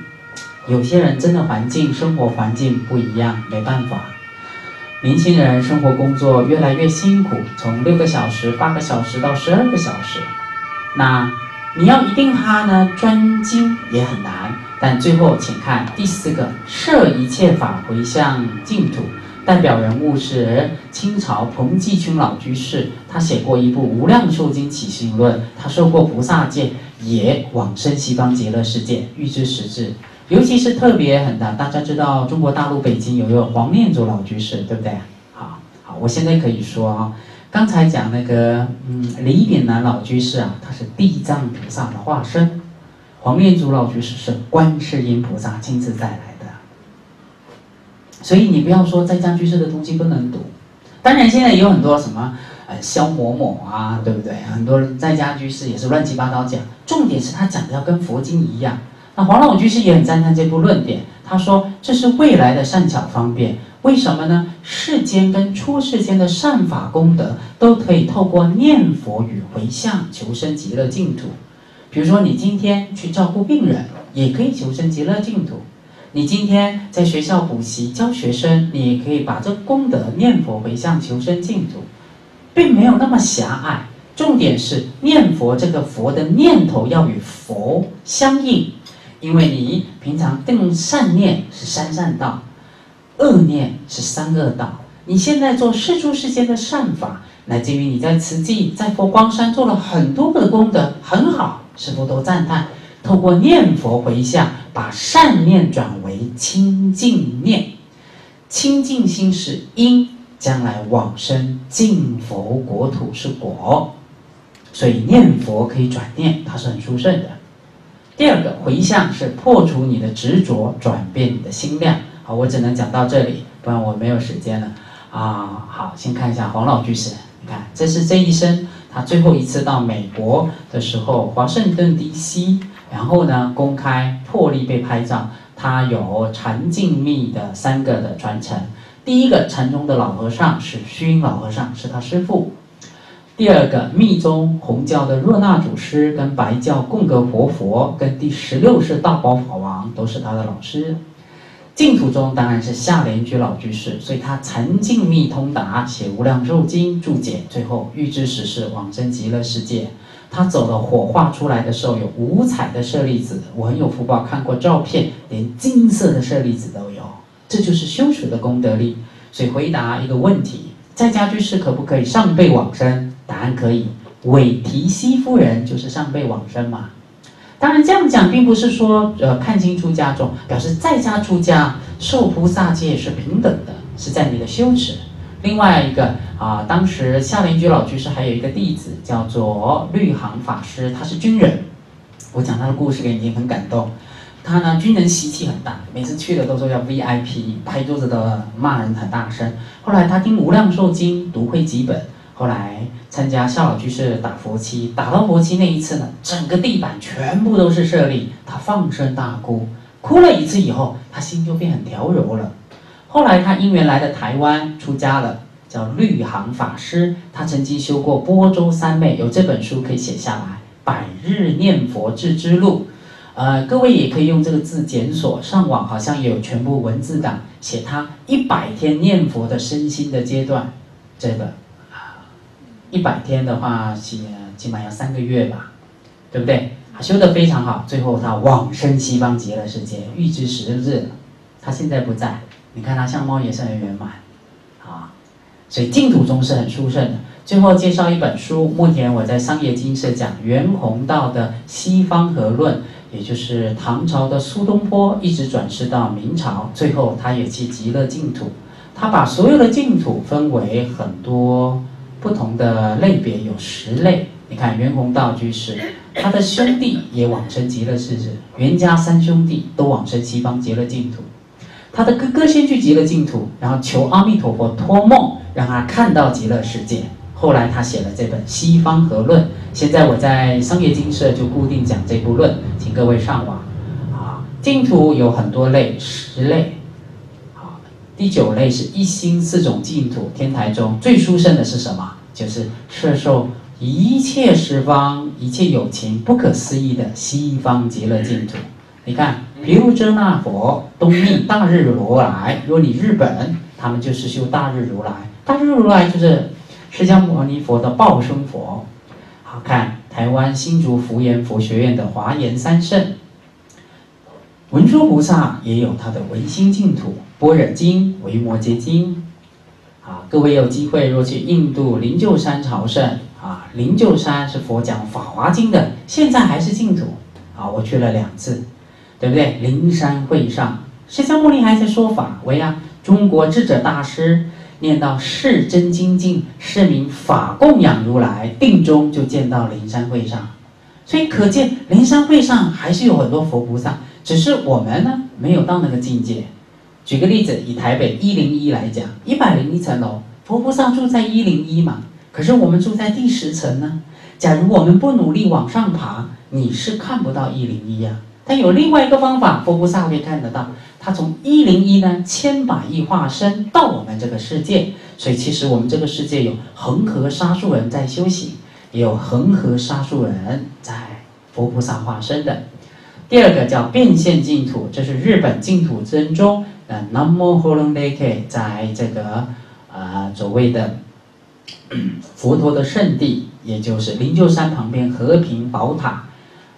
有些人真的环境、生活环境不一样，没办法。年轻人生活工作越来越辛苦，从六个小时、八个小时到十二个小时，那你要一定他呢专精也很难。 但最后，请看第四个，摄一切法回向净土。代表人物是清朝彭际群老居士，他写过一部《无量寿经起信论》，他受过菩萨戒，也往生西方极乐世界，预知时至。尤其是特别很大，大家知道中国大陆北京有一个黄念祖老居士，对不对？好，好，我现在可以说啊、哦，刚才讲那个，嗯，李炳南老居士啊，他是地藏菩萨的化身。 黄念祖老居士是观世音菩萨亲自带来的，所以你不要说在家居士的东西不能读。当然，现在也有很多什么呃萧某某啊，对不对？很多在家居士也是乱七八糟讲。重点是他讲的要跟佛经一样。那黄老居士也很赞叹这部论点，他说这是未来的善巧方便。为什么呢？世间跟出世间的善法功德，都可以透过念佛与回向求生极乐净土。比如说，你今天去照顾病人，也可以求生极乐净土；你今天在学校补习教学生，你也可以把这功德念佛回向求生净土，并没有那么狭隘。 重点是念佛，这个佛的念头要与佛相应，因为你平常定善念是三善道，恶念是三恶道。你现在做世出世间的善法，乃至于你在慈济、在佛光山做了很多的功德，很好，师父都赞叹。透过念佛回向，把善念转为清净念，清净心是因，将来往生净佛国土是果。 所以念佛可以转念，它是很殊胜的。第二个回向是破除你的执着，转变你的心量。好，我只能讲到这里，不然我没有时间了啊。好，先看一下黄老居士，你看，这是这一生他最后一次到美国的时候，华盛顿 D C， 然后呢公开破例被拍照，他有禅净密的三个的传承。第一个禅宗的老和尚是虚云老和尚，是他师父。 第二个密宗红教的若那祖师跟白教贡格活佛跟第十六世大宝法王都是他的老师，净土宗当然是夏莲居老居士，所以他禅净密通达，写无量寿经注解，最后预知时事，往生极乐世界。他走了火化出来的时候有五彩的舍利子，我很有福报看过照片，连金色的舍利子都有，这就是修学的功德力。所以回答一个问题，在家居士可不可以上辈往生？ 答案可以，韦提希夫人就是上辈往生嘛。当然这样讲，并不是说呃看清出家众，表示在家出家受菩萨戒是平等的，是在你的修持。另外一个啊、呃，当时夏莲居老居士还有一个弟子叫做律航法师，他是军人。我讲他的故事给你听，很感动。他呢，军人习气很大，每次去的都说要 V I P， 拍桌子的骂人很大声。后来他听《无量寿经》，读会几本。 后来参加夏老居士打佛七，打到佛七那一次呢，整个地板全部都是舍利，他放声大哭，哭了一次以后，他心就变很调柔了。后来他因缘来的台湾出家了，叫律航法师，他曾经修过波州三昧，有这本书可以写下来，《百日念佛智之路》。呃，各位也可以用这个字检索，上网好像也有全部文字档，写他一百天念佛的身心的阶段，这个。 一百天的话，起起码要三个月吧，对不对？他修得非常好，最后他往生西方极乐世界，预知时日。他现在不在，你看他相貌也是很圆满，啊，所以净土宗是很殊胜的。最后介绍一本书，目前我在商业经社讲袁宏道的《西方合论》，也就是唐朝的苏东坡一直转世到明朝，最后他也去极乐净土。他把所有的净土分为很多。 不同的类别有十类，你看袁宏道居士，他的兄弟也往生极乐世界，袁家三兄弟都往生西方极乐净土。他的哥哥先去极乐净土，然后求阿弥陀佛托梦让他看到极乐世界。后来他写了这本《西方合论》，现在我在商业经社就固定讲这部论，请各位上网。啊，净土有很多类，十类。 第九类是一心四种净土，天台中最殊胜的是什么？就是摄受一切十方、一切有情不可思议的西方极乐净土。你看，毗卢遮那佛、东密大日如来，如果你日本，他们就是修大日如来。大日如来就是释迦牟尼佛的报身佛。好看，台湾新竹福严佛学院的华严三圣。 文殊菩萨也有他的唯心净土，般若经、维摩诘经，啊，各位有机会若去印度灵鹫山朝圣，啊，灵鹫山是佛讲《法华经》的，现在还是净土，啊，我去了两次，对不对？灵山会上，释迦牟尼还在说法，为啊，中国智者大师念到是真精进，是名法供养如来，定中就见到灵山会上，所以可见灵山会上还是有很多佛菩萨。 只是我们呢没有到那个境界。举个例子，以台北一零一来讲， 一百零一层楼，佛菩萨住在一零一嘛，可是我们住在第十层呢。假如我们不努力往上爬，你是看不到一零一呀。但有另外一个方法，佛菩萨可以看得到，他从一零一呢千百亿化身到我们这个世界，所以其实我们这个世界有恒河沙数人在修行，也有恒河沙数人在佛菩萨化身的。第二个叫变现净土，这是日本净土真宗呃南无火龙雷克在这个呃所谓的佛陀的圣地，也就是灵鹫山旁边和平宝塔。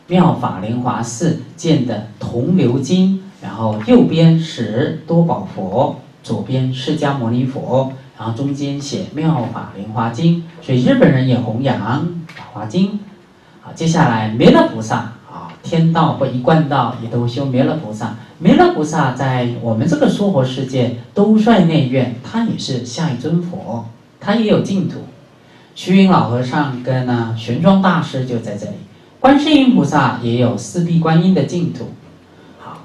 妙法莲华寺建的铜鎏金，然后右边是多宝佛，左边释迦牟尼佛，然后中间写妙法莲华经，所以日本人也弘扬法华经。好，接下来弥勒菩萨啊，天道或一贯道也都修弥勒菩萨。弥勒菩萨在我们这个娑婆世界都率内院，他也是下一尊佛，他也有净土。虚云老和尚跟呢玄奘大师就在这里。 观世音菩萨也有四臂观音的净土。好，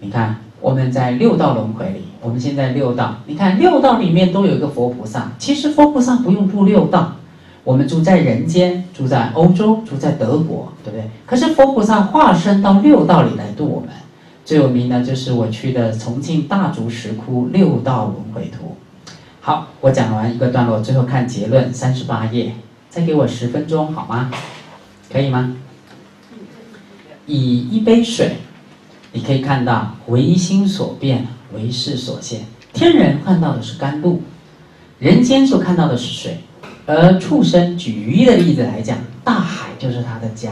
你看我们在六道轮回里，我们现在六道，你看六道里面都有一个佛菩萨。其实佛菩萨不用住六道，我们住在人间，住在欧洲，住在德国，对不对？可是佛菩萨化身到六道里来度我们。最有名的就是我去的重庆大足石窟六道轮回图。好，我讲完一个段落，最后看结论，三十八页，再给我十分钟好吗？ 可以吗？以一杯水，你可以看到唯心所变，唯识所现。天人看到的是甘露，人间所看到的是水。而畜生举鱼的例子来讲，大海就是他的家，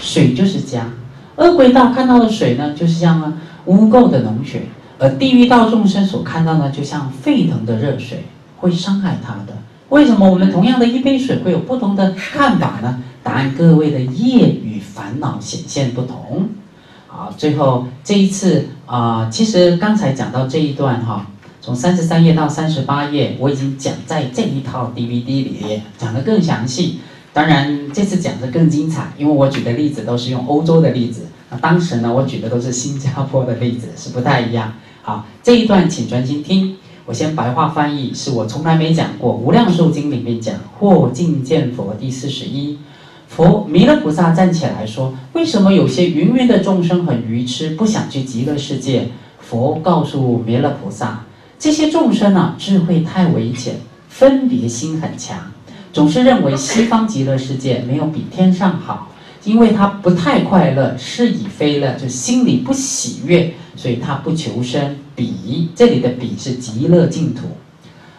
水就是家。恶鬼道看到的水呢，就是像污垢的脓血；而地狱道众生所看到呢，就像沸腾的热水，会伤害他的。为什么我们同样的一杯水会有不同的看法呢？ 答案各位的业与烦恼显现不同，好，最后这一次啊、呃，其实刚才讲到这一段哈，从三十三页到三十八页，我已经讲在这一套 D V D 里讲得更详细。当然这次讲得更精彩，因为我举的例子都是用欧洲的例子，那当时呢我举的都是新加坡的例子，是不太一样。好，这一段请专心听，我先白话翻译，是我从来没讲过，《无量寿经》里面讲《获境见佛》第四十一。 佛弥勒菩萨站起来说：“为什么有些芸芸的众生很愚痴，不想去极乐世界？”佛告诉弥勒菩萨：“这些众生啊，智慧太微浅，分别心很强，总是认为西方极乐世界没有比天上好，因为他不太快乐，是以非乐，就心里不喜悦，所以他不求生彼。这里的彼是极乐净土。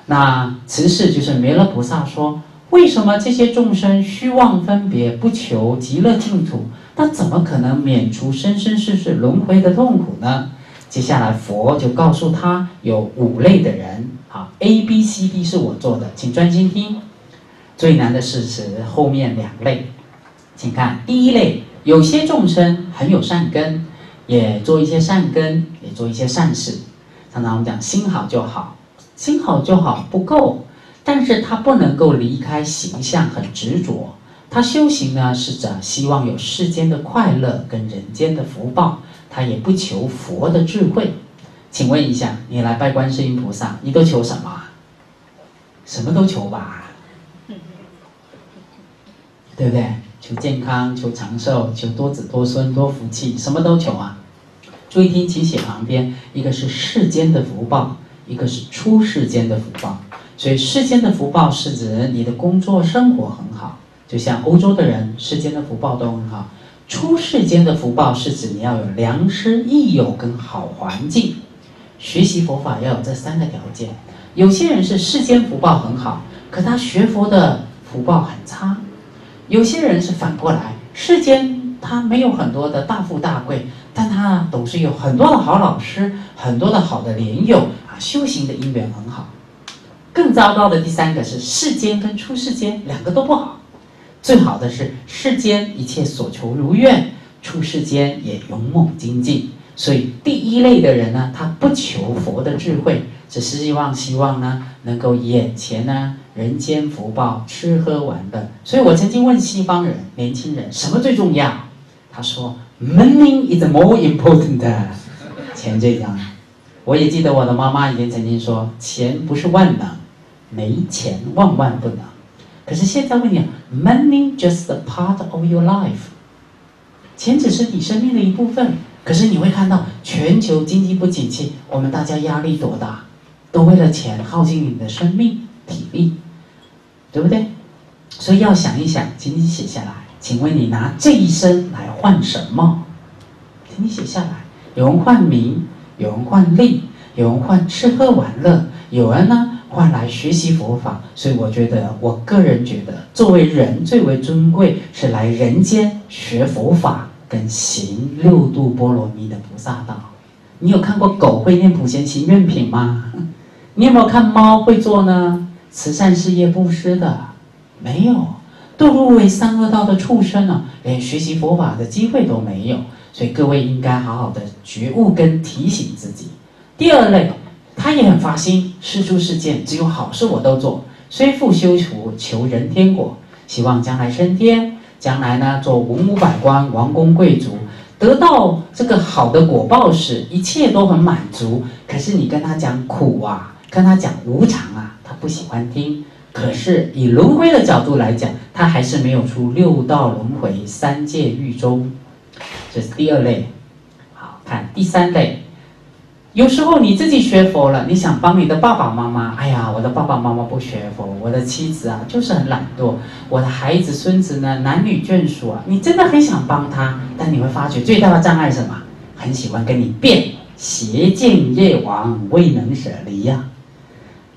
那慈氏就是弥勒菩萨说。” 为什么这些众生虚妄分别，不求极乐净土？那怎么可能免除生生世世轮回的痛苦呢？接下来佛就告诉他有五类的人。好 ，A、B、C、D 是我做的，请专心听。最难的事是后面两类，请看第一类，有些众生很有善根，也做一些善根，也做一些善事。常常我们讲心好就好，心好就好不够。 但是他不能够离开形象，很执着。他修行呢，是指希望有世间的快乐跟人间的福报，他也不求佛的智慧。请问一下，你来拜观世音菩萨，你都求什么？什么都求吧，对不对？求健康，求长寿，求多子多孙多福气，什么都求啊！注意听，请写旁边，一个是世间的福报，一个是出世间的福报。 所以世间的福报是指你的工作生活很好，就像欧洲的人，世间的福报都很好。出世间的福报是指你要有良师益友跟好环境，学习佛法要有这三个条件。有些人是世间福报很好，可他学佛的福报很差；有些人是反过来，世间他没有很多的大富大贵，但他总是有很多的好老师，很多的好的莲友啊，修行的因缘很好。 更糟糕的第三个是世间跟出世间两个都不好，最好的是世间一切所求如愿，出世间也勇猛精进。所以第一类的人呢，他不求佛的智慧，只是希望希望呢能够眼前呢人间福报，吃喝玩乐。所以我曾经问西方人年轻人什么最重要，他说 Money is more important， 钱最重要。我也记得我的妈妈以前曾经说，钱不是万能。 没钱万万不能，可是现在问你 ，money just a part of your life，钱只是你生命的一部分。可是你会看到全球经济不景气，我们大家压力多大，都为了钱耗尽你的生命体力，对不对？所以要想一想，请你写下来。请问你拿这一生来换什么？请你写下来。有人换名，有人换利，有人换吃喝玩乐，有人呢换来学习佛法。所以我觉得，我个人觉得，作为人最为尊贵是来人间学佛法跟行六度波罗蜜的菩萨道。你有看过狗会念普贤行愿品吗？你有没有看猫会做呢？慈善事业布施的没有。堕入为三恶道的畜生啊，连学习佛法的机会都没有，所以各位应该好好的觉悟跟提醒自己。第二类，他也很发心，事出世间，只有好事我都做，虽复修福，求人天果，希望将来升天，将来呢做文武百官、王公贵族，得到这个好的果报时，一切都很满足。可是你跟他讲苦啊，跟他讲无常啊，他不喜欢听。可是以轮回的角度来讲，他还是没有出六道轮回、三界狱中，这是第二类。好，看第三类，有时候你自己学佛了，你想帮你的爸爸妈妈，哎呀，我的爸爸妈妈不学佛，我的妻子啊就是很懒惰，我的孩子、孙子呢男女眷属啊，你真的很想帮他，但你会发觉最大的障碍是什么？很喜欢跟你辩，邪见业王未能舍离呀、啊。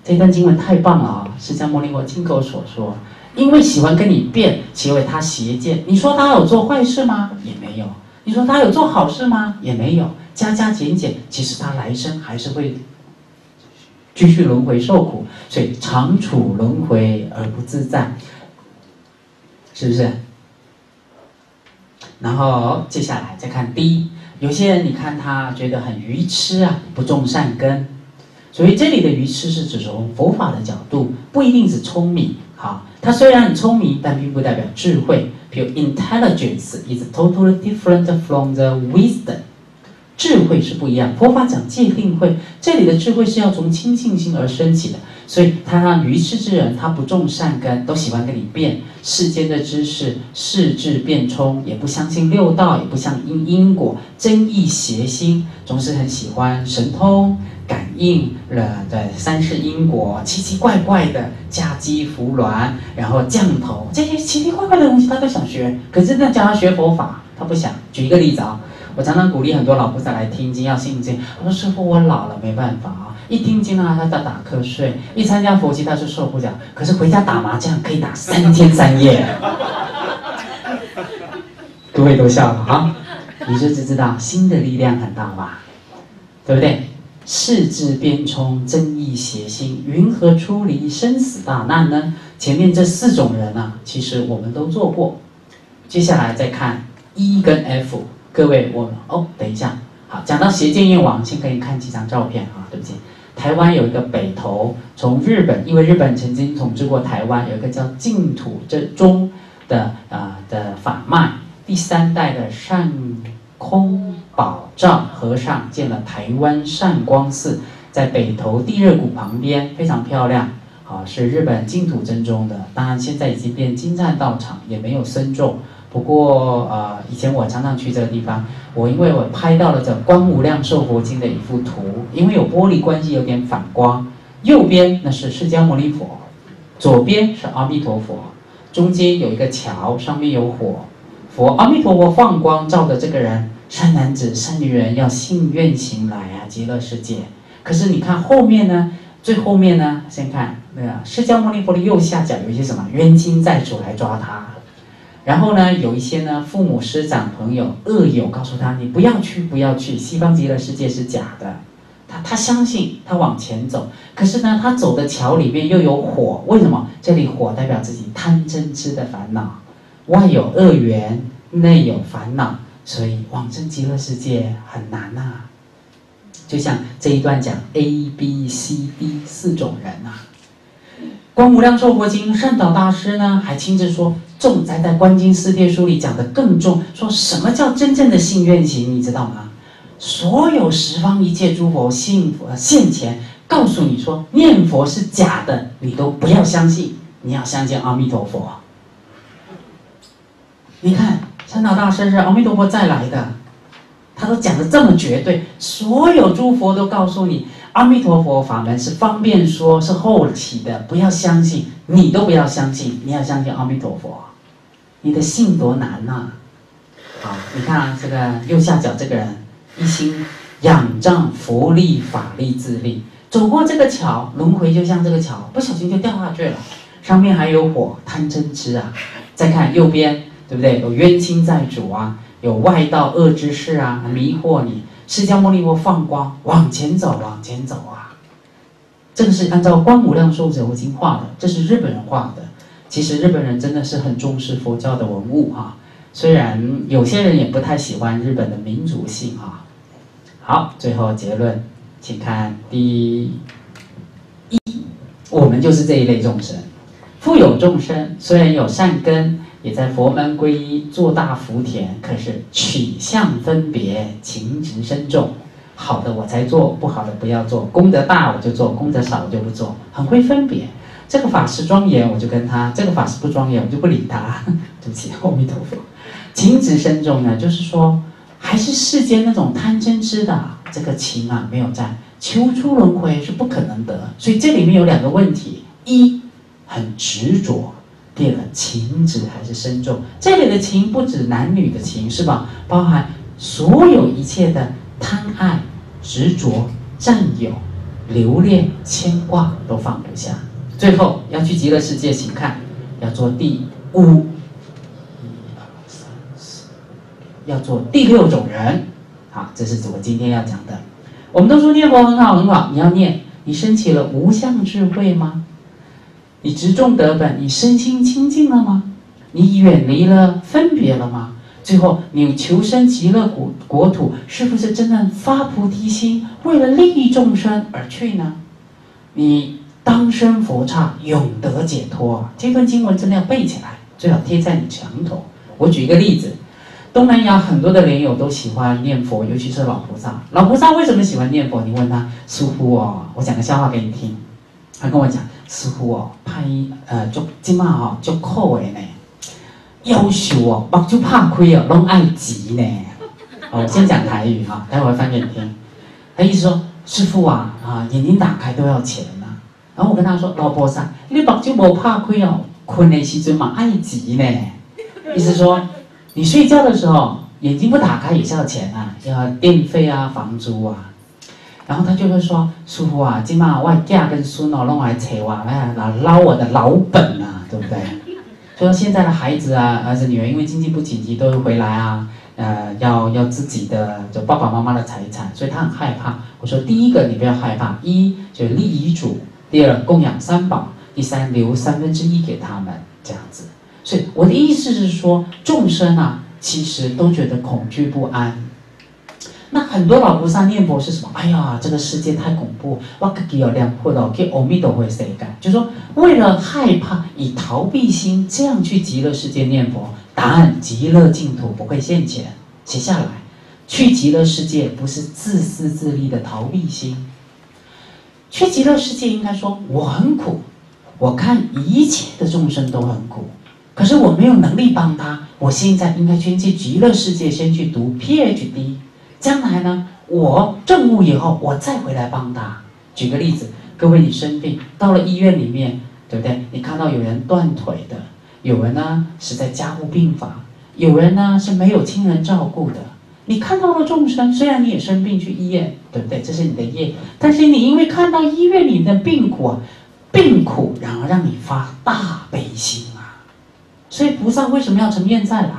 这段经文太棒了啊！释迦牟尼佛亲口所说，因为喜欢跟你辩，其为他邪见。你说他有做坏事吗？也没有。你说他有做好事吗？也没有。加加减减，其实他来生还是会继续轮回受苦，所以常处轮回而不自在，是不是？然后接下来再看第一，有些人你看他觉得很愚痴啊，不种善根。所以这里的愚痴是指从佛法的角度，不一定指聪明。好，它虽然很聪明，但并不代表智慧。比如 intelligence is totally different from the wisdom， 智慧是不一样。佛法讲界定慧，这里的智慧是要从清净心而升起的。所以他让愚痴之人，他不种善根，都喜欢跟你辩世间的知识，世智辩冲，也不相信六道，也不相信因果，争议邪心，总是很喜欢神通。感应了的三世因果，奇奇怪怪的嫁鸡孵卵，然后降头，这些奇奇怪怪的东西他都想学。可是那叫他学佛法，他不想。举一个例子啊、哦，我常常鼓励很多老菩萨来听经，要信经。我说师父，我老了没办法啊，一听经啊，他就打瞌睡；一参加佛七，他就受不了。可是回家打麻将可以打三天三夜，各位都笑了啊！你就只知道心的力量很大吧，对不对？世智辩冲，争议邪心，云何出离生死大难呢？前面这四种人啊，其实我们都做过。接下来再看 E 跟 F， 各位我们哦，等一下，好，讲到邪见业王，先给你看几张照片啊，对不起，台湾有一个北投，从日本，因为日本曾经统治过台湾，有一个叫净土这宗的啊、呃、的法脉，第三代的善空宝藏和尚建了台湾善光寺，在北投地热谷旁边，非常漂亮。好，是日本净土真宗的，当然现在已经变金灿道场，也没有僧众。不过呃，以前我常常去这个地方，我因为我拍到了这《观无量寿佛经》的一幅图，因为有玻璃关系，有点反光。右边那是释迦牟尼佛，左边是阿弥陀佛，中间有一个桥，上面有火，佛阿弥陀佛放光照着这个人。善男子、善女人要信愿行来啊，极乐世界。可是你看后面呢，最后面呢，先看那个释迦牟尼佛的右下角有一些什么冤亲债主来抓他，然后呢，有一些呢父母、师长、朋友、恶友告诉他，你不要去，不要去，西方极乐世界是假的。他他相信，他往前走，可是呢，他走的桥里面又有火，为什么？这里火代表自己贪嗔痴的烦恼，外有恶缘，内有烦恼。所以往生极乐世界很难呐、啊，就像这一段讲 A、B、C、D 四种人啊。观无量寿佛经善导大师呢，还亲自说重灾在《观经四帖疏》里讲的更重，说什么叫真正的信愿行，你知道吗？所有十方一切诸佛信佛现前，告诉你说念佛是假的，你都不要相信，你要相信阿弥陀佛。你看。善导大师是阿弥陀佛再来的，他都讲的这么绝对，所有诸佛都告诉你，阿弥陀佛法门是方便说，是后起的，不要相信，你都不要相信，你要相信阿弥陀佛，你的信多难啊！好，你看、啊、这个右下角这个人，一心仰仗佛力、法力、自力，走过这个桥，轮回就像这个桥，不小心就掉下去了，上面还有火，贪嗔痴啊！再看右边，对不对？有冤亲债主啊。 有外道恶之事啊，迷惑你。释迦牟尼佛放光，往前走，往前走啊！这个是按照《观无量寿者无经》画的，这是日本人画的。其实日本人真的是很重视佛教的文物哈、啊，虽然有些人也不太喜欢日本的民族性啊。好，最后结论，请看第一，我们就是这一类众生，富有众生虽然有善根。 也在佛门皈依，做大福田。可是取向分别，情执深重。好的我才做，不好的不要做。功德大我就做，功德少我就不做。很会分别。这个法师庄严，我就跟他；这个法师不庄严，我就不理他。对不起，阿弥陀佛。情执深重呢，就是说还是世间那种贪嗔痴的、啊、这个情啊，没有在求出轮回是不可能得。所以这里面有两个问题：一，很执着。 对了，情执还是深重。这里的情不止男女的情，是吧？包含所有一切的贪爱、执着、占有、留恋、牵挂都放不下。最后要去极乐世界，请看，要做第五，一二三四，要做第六种人。好，这是我今天要讲的。我们都说念佛很好很好，你要念，你升起了无相智慧吗？ 你执重得本，你身心清净了吗？你远离了分别了吗？最后，你求生极乐国国土，是不是真的发菩提心，为了利益众生而去呢？你当生佛刹，永得解脱。这段经文真的要背起来，最好贴在你墙头。我举一个例子，东南亚很多的莲友都喜欢念佛，尤其是老菩萨。老菩萨为什么喜欢念佛？你问他，师父哦，我讲个笑话给你听。他跟我讲。 师傅哦，拍呃足即马哦足苦的呢，夭壽哦，目睭拍开哦，拢爱錢呢。哦，先讲台语哈、哦，待会翻给你听。他意思说，师傅啊啊，眼睛打开都要钱呐、啊。然后我跟他说，老菩萨，你目睭无拍开哦，困的时阵嘛爱錢呢。意思说，你睡觉的时候眼睛不打开也是要钱啊，要电费啊，房租啊。 然后他就会说：“师父啊，今嘛我嫁跟孙哦，弄来扯我，哎，老捞我的老本啊，对不对？所以现在的孩子啊，儿子女儿，因为经济不景气，都会回来啊，呃，要要自己的，就爸爸妈妈的财产，所以他很害怕。我说，第一个你不要害怕，一就是立遗嘱，第二供养三宝，第三留三分之一给他们，这样子。所以我的意思是说，众生啊，其实都觉得恐惧不安。” 那很多老菩萨念佛是什么？哎呀，这个世界太恐怖，我自己有两破了，给阿弥陀佛谁干？就说为了害怕，以逃避心这样去极乐世界念佛，答案极乐净土不会现前。写下来，去极乐世界不是自私自利的逃避心，去极乐世界应该说我很苦，我看一切的众生都很苦，可是我没有能力帮他，我现在应该先去极乐世界，先去读 P H D。 将来呢，我证悟以后，我再回来帮他。举个例子，各位，你生病到了医院里面，对不对？你看到有人断腿的，有人呢是在加护病房，有人呢是没有亲人照顾的。你看到了众生，虽然你也生病去医院，对不对？这是你的业，但是你因为看到医院里的病苦啊，病苦，然后让你发大悲心啊。所以菩萨为什么要成愿再来？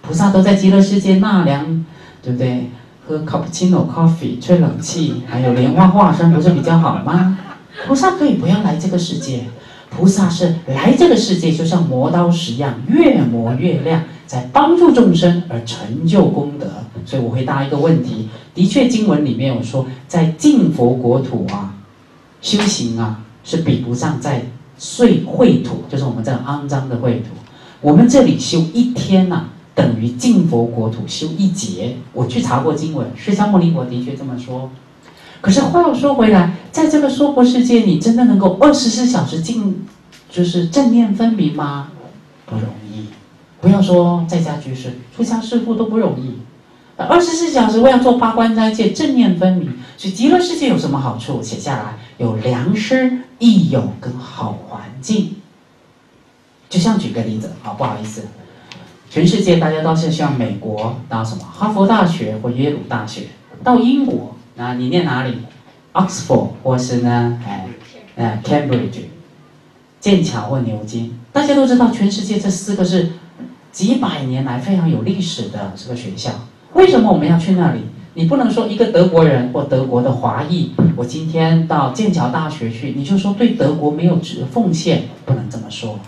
菩萨都在极乐世界纳凉，对不对？ 喝 cappuccino coffee， 吹冷气，还有莲花化身，不是比较好吗？菩萨可以不要来这个世界，菩萨是来这个世界，就像磨刀石一样，越磨越亮，在帮助众生而成就功德。所以我回答一个问题：的确，经文里面有说，在净佛国土啊，修行啊是比不上在碎秽土，就是我们这种肮脏的秽土。我们这里修一天呐、啊。 等于净佛国土修一劫，我去查过经文，释迦牟尼佛的确这么说。可是话又说回来，在这个娑婆世界，你真的能够二十四小时净，就是正念分明吗？不容易，不要说在家居士，出家师父都不容易。二十四小时我要做八关斋戒，正念分明。所以极乐世界有什么好处？写下来，有良师益友跟好环境。就像举个例子啊，不好意思，全世界大家都是像美国到什么哈佛大学或耶鲁大学，到英国那你念哪里 ？Oxford 或是呢哎哎 Cambridge。 剑桥或牛津，大家都知道，全世界这四个是几百年来非常有历史的这个学校。为什么我们要去那里？你不能说一个德国人或德国的华裔，我今天到剑桥大学去，你就说对德国没有奉献，不能这么说。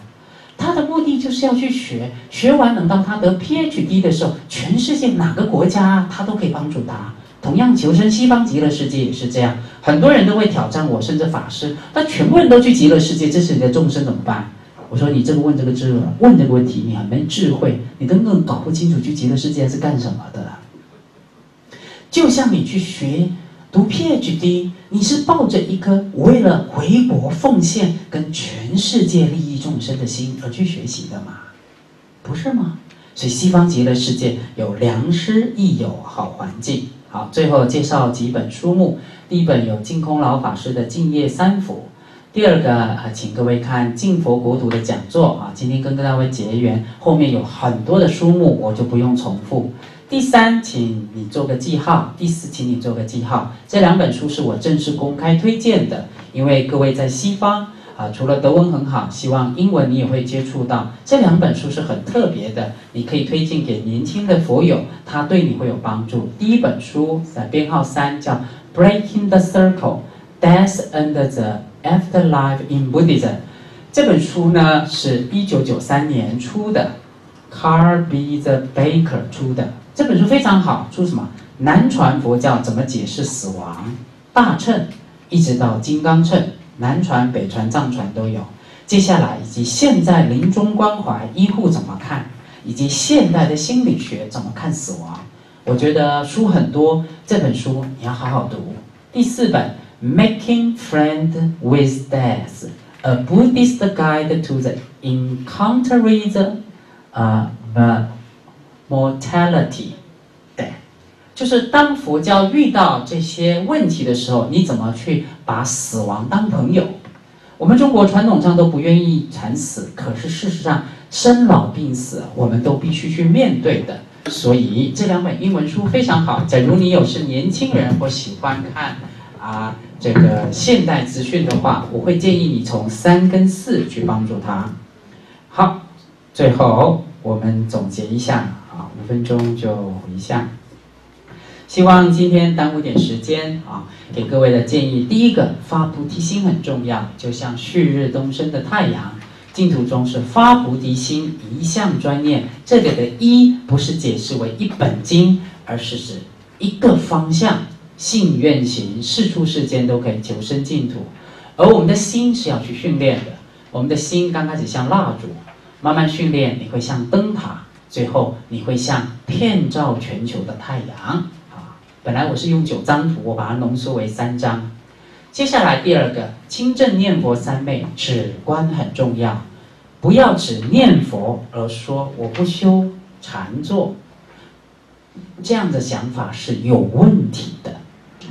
他的目的就是要去学，学完等到他得 P H D 的时候，全世界哪个国家他都可以帮助他。 同样，求生西方极乐世界也是这样，很多人都会挑战我，甚至法师。那全部人都去极乐世界，这是你的众生怎么办？我说你这个问这个智问这个问题，你很没智慧，你根本搞不清楚去极乐世界是干什么的。就像你去学读 P H D， 你是抱着一颗为了回国奉献跟全世界利益众生的心而去学习的嘛，不是吗？所以西方极乐世界有良师益友好环境。 好，最后介绍几本书目。第一本有净空老法师的《净业三福》，第二个啊，请各位看净佛国土的讲座啊。今天跟各位结缘，后面有很多的书目，我就不用重复。第三，请你做个记号；第四，请你做个记号。这两本书是我正式公开推荐的，因为各位在西方啊，除了德文很好，希望英文你也会接触到。这两本书是很特别的，你可以推荐给年轻的佛友。 它对你会有帮助。第一本书在编号三，叫《Breaking the Circle: Death and the Afterlife in Buddhism》。这本书呢是一九九三年出的 ，Carl B. the Baker 出的。这本书非常好，出什么？南传佛教怎么解释死亡？大乘一直到金刚乘，南传、北传、藏传都有。接下来以及现在临终关怀医护怎么看？ 以及现代的心理学怎么看死亡？我觉得书很多，这本书你要好好读。第四本《Making Friends with Death: A Buddhist Guide to the Encountering the 呃 the Mortality》，对，就是当佛教遇到这些问题的时候，你怎么去把死亡当朋友？我们中国传统上都不愿意谈死，可是事实上。 生老病死，我们都必须去面对的。所以这两本英文书非常好。假如你有是年轻人或喜欢看啊这个现代资讯的话，我会建议你从三跟四去帮助他。好，最后我们总结一下啊，五分钟就回向。希望今天耽误点时间啊，给各位的建议，第一个发菩提心很重要，就像旭日东升的太阳。 净土中是发菩提心，一向专念。这里的“一”不是解释为一本经，而是指一个方向，信愿行，事出世间都可以求生净土。而我们的心是要去训练的，我们的心刚开始像蜡烛，慢慢训练，你会像灯塔，最后你会像遍照全球的太阳。啊，本来我是用九张图，我把它浓缩为三张。 接下来第二个，清正念佛三昧，止观很重要，不要只念佛而说我不修禅坐，这样的想法是有问题的，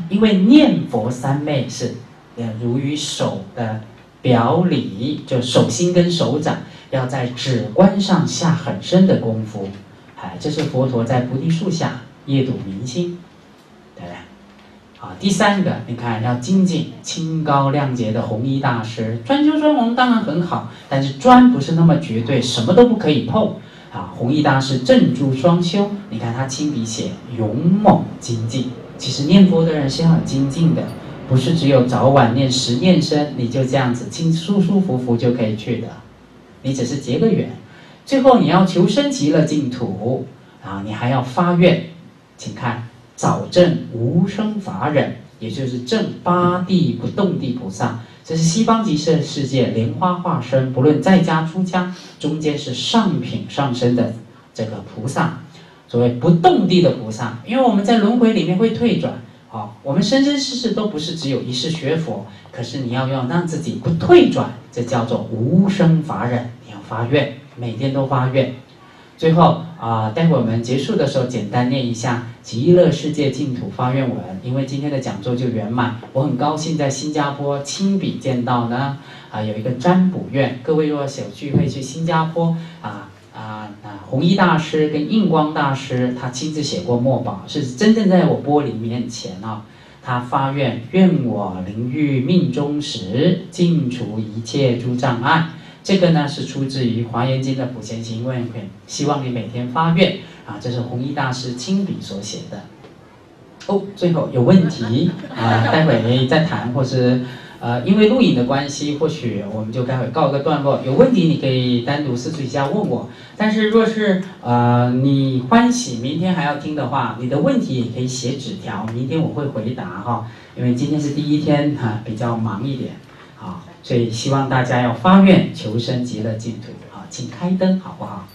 因为念佛三昧是，呃，如于手的表里，就手心跟手掌要在止观上下很深的功夫，哎，这是佛陀在菩提树下夜睹明星，对不对？ 啊，第三个，你看要精进清高亮洁的弘一大师，专修专弘当然很好，但是专不是那么绝对，什么都不可以碰啊。弘一大师正住双修，你看他亲笔写勇猛精进。其实念佛的人是要很精进的，不是只有早晚念十念声，你就这样子轻舒舒服服就可以去的，你只是结个缘。最后你要求生极乐净土啊，你还要发愿，请看。 早证无生法忍，也就是证八地不动地菩萨，这是西方极乐世界莲花化身，不论在家出家，中间是上品上身的这个菩萨，所谓不动地的菩萨，因为我们在轮回里面会退转，哦，我们生生世世都不是只有一世学佛，可是你要要让自己不退转，这叫做无生法忍，你要发愿，每天都发愿。最后啊、呃，待会我们结束的时候简单念一下极乐世界净土发愿文，因为今天的讲座就圆满。我很高兴在新加坡亲笔见到呢啊、呃，有一个占卜院，各位若有聚会去新加坡啊。呃啊啊！弘一大师跟印光大师，他亲自写过墨宝，是真正在我玻璃面前啊。他发愿：愿我临欲命终时，尽除一切诸障碍。这个呢是出自于《华严经》的普贤行愿品，希望你每天发愿啊！这是弘一大师亲笔所写的。哦，最后有问题啊，待会再谈，或是。呃，因为录影的关系，或许我们就待会告一个段落。有问题你可以单独私底下问我，但是若是呃你欢喜明天还要听的话，你的问题也可以写纸条，明天我会回答哈。因为今天是第一天哈、啊，比较忙一点，好，所以希望大家要发愿求生极乐净土，好，请开灯好不好？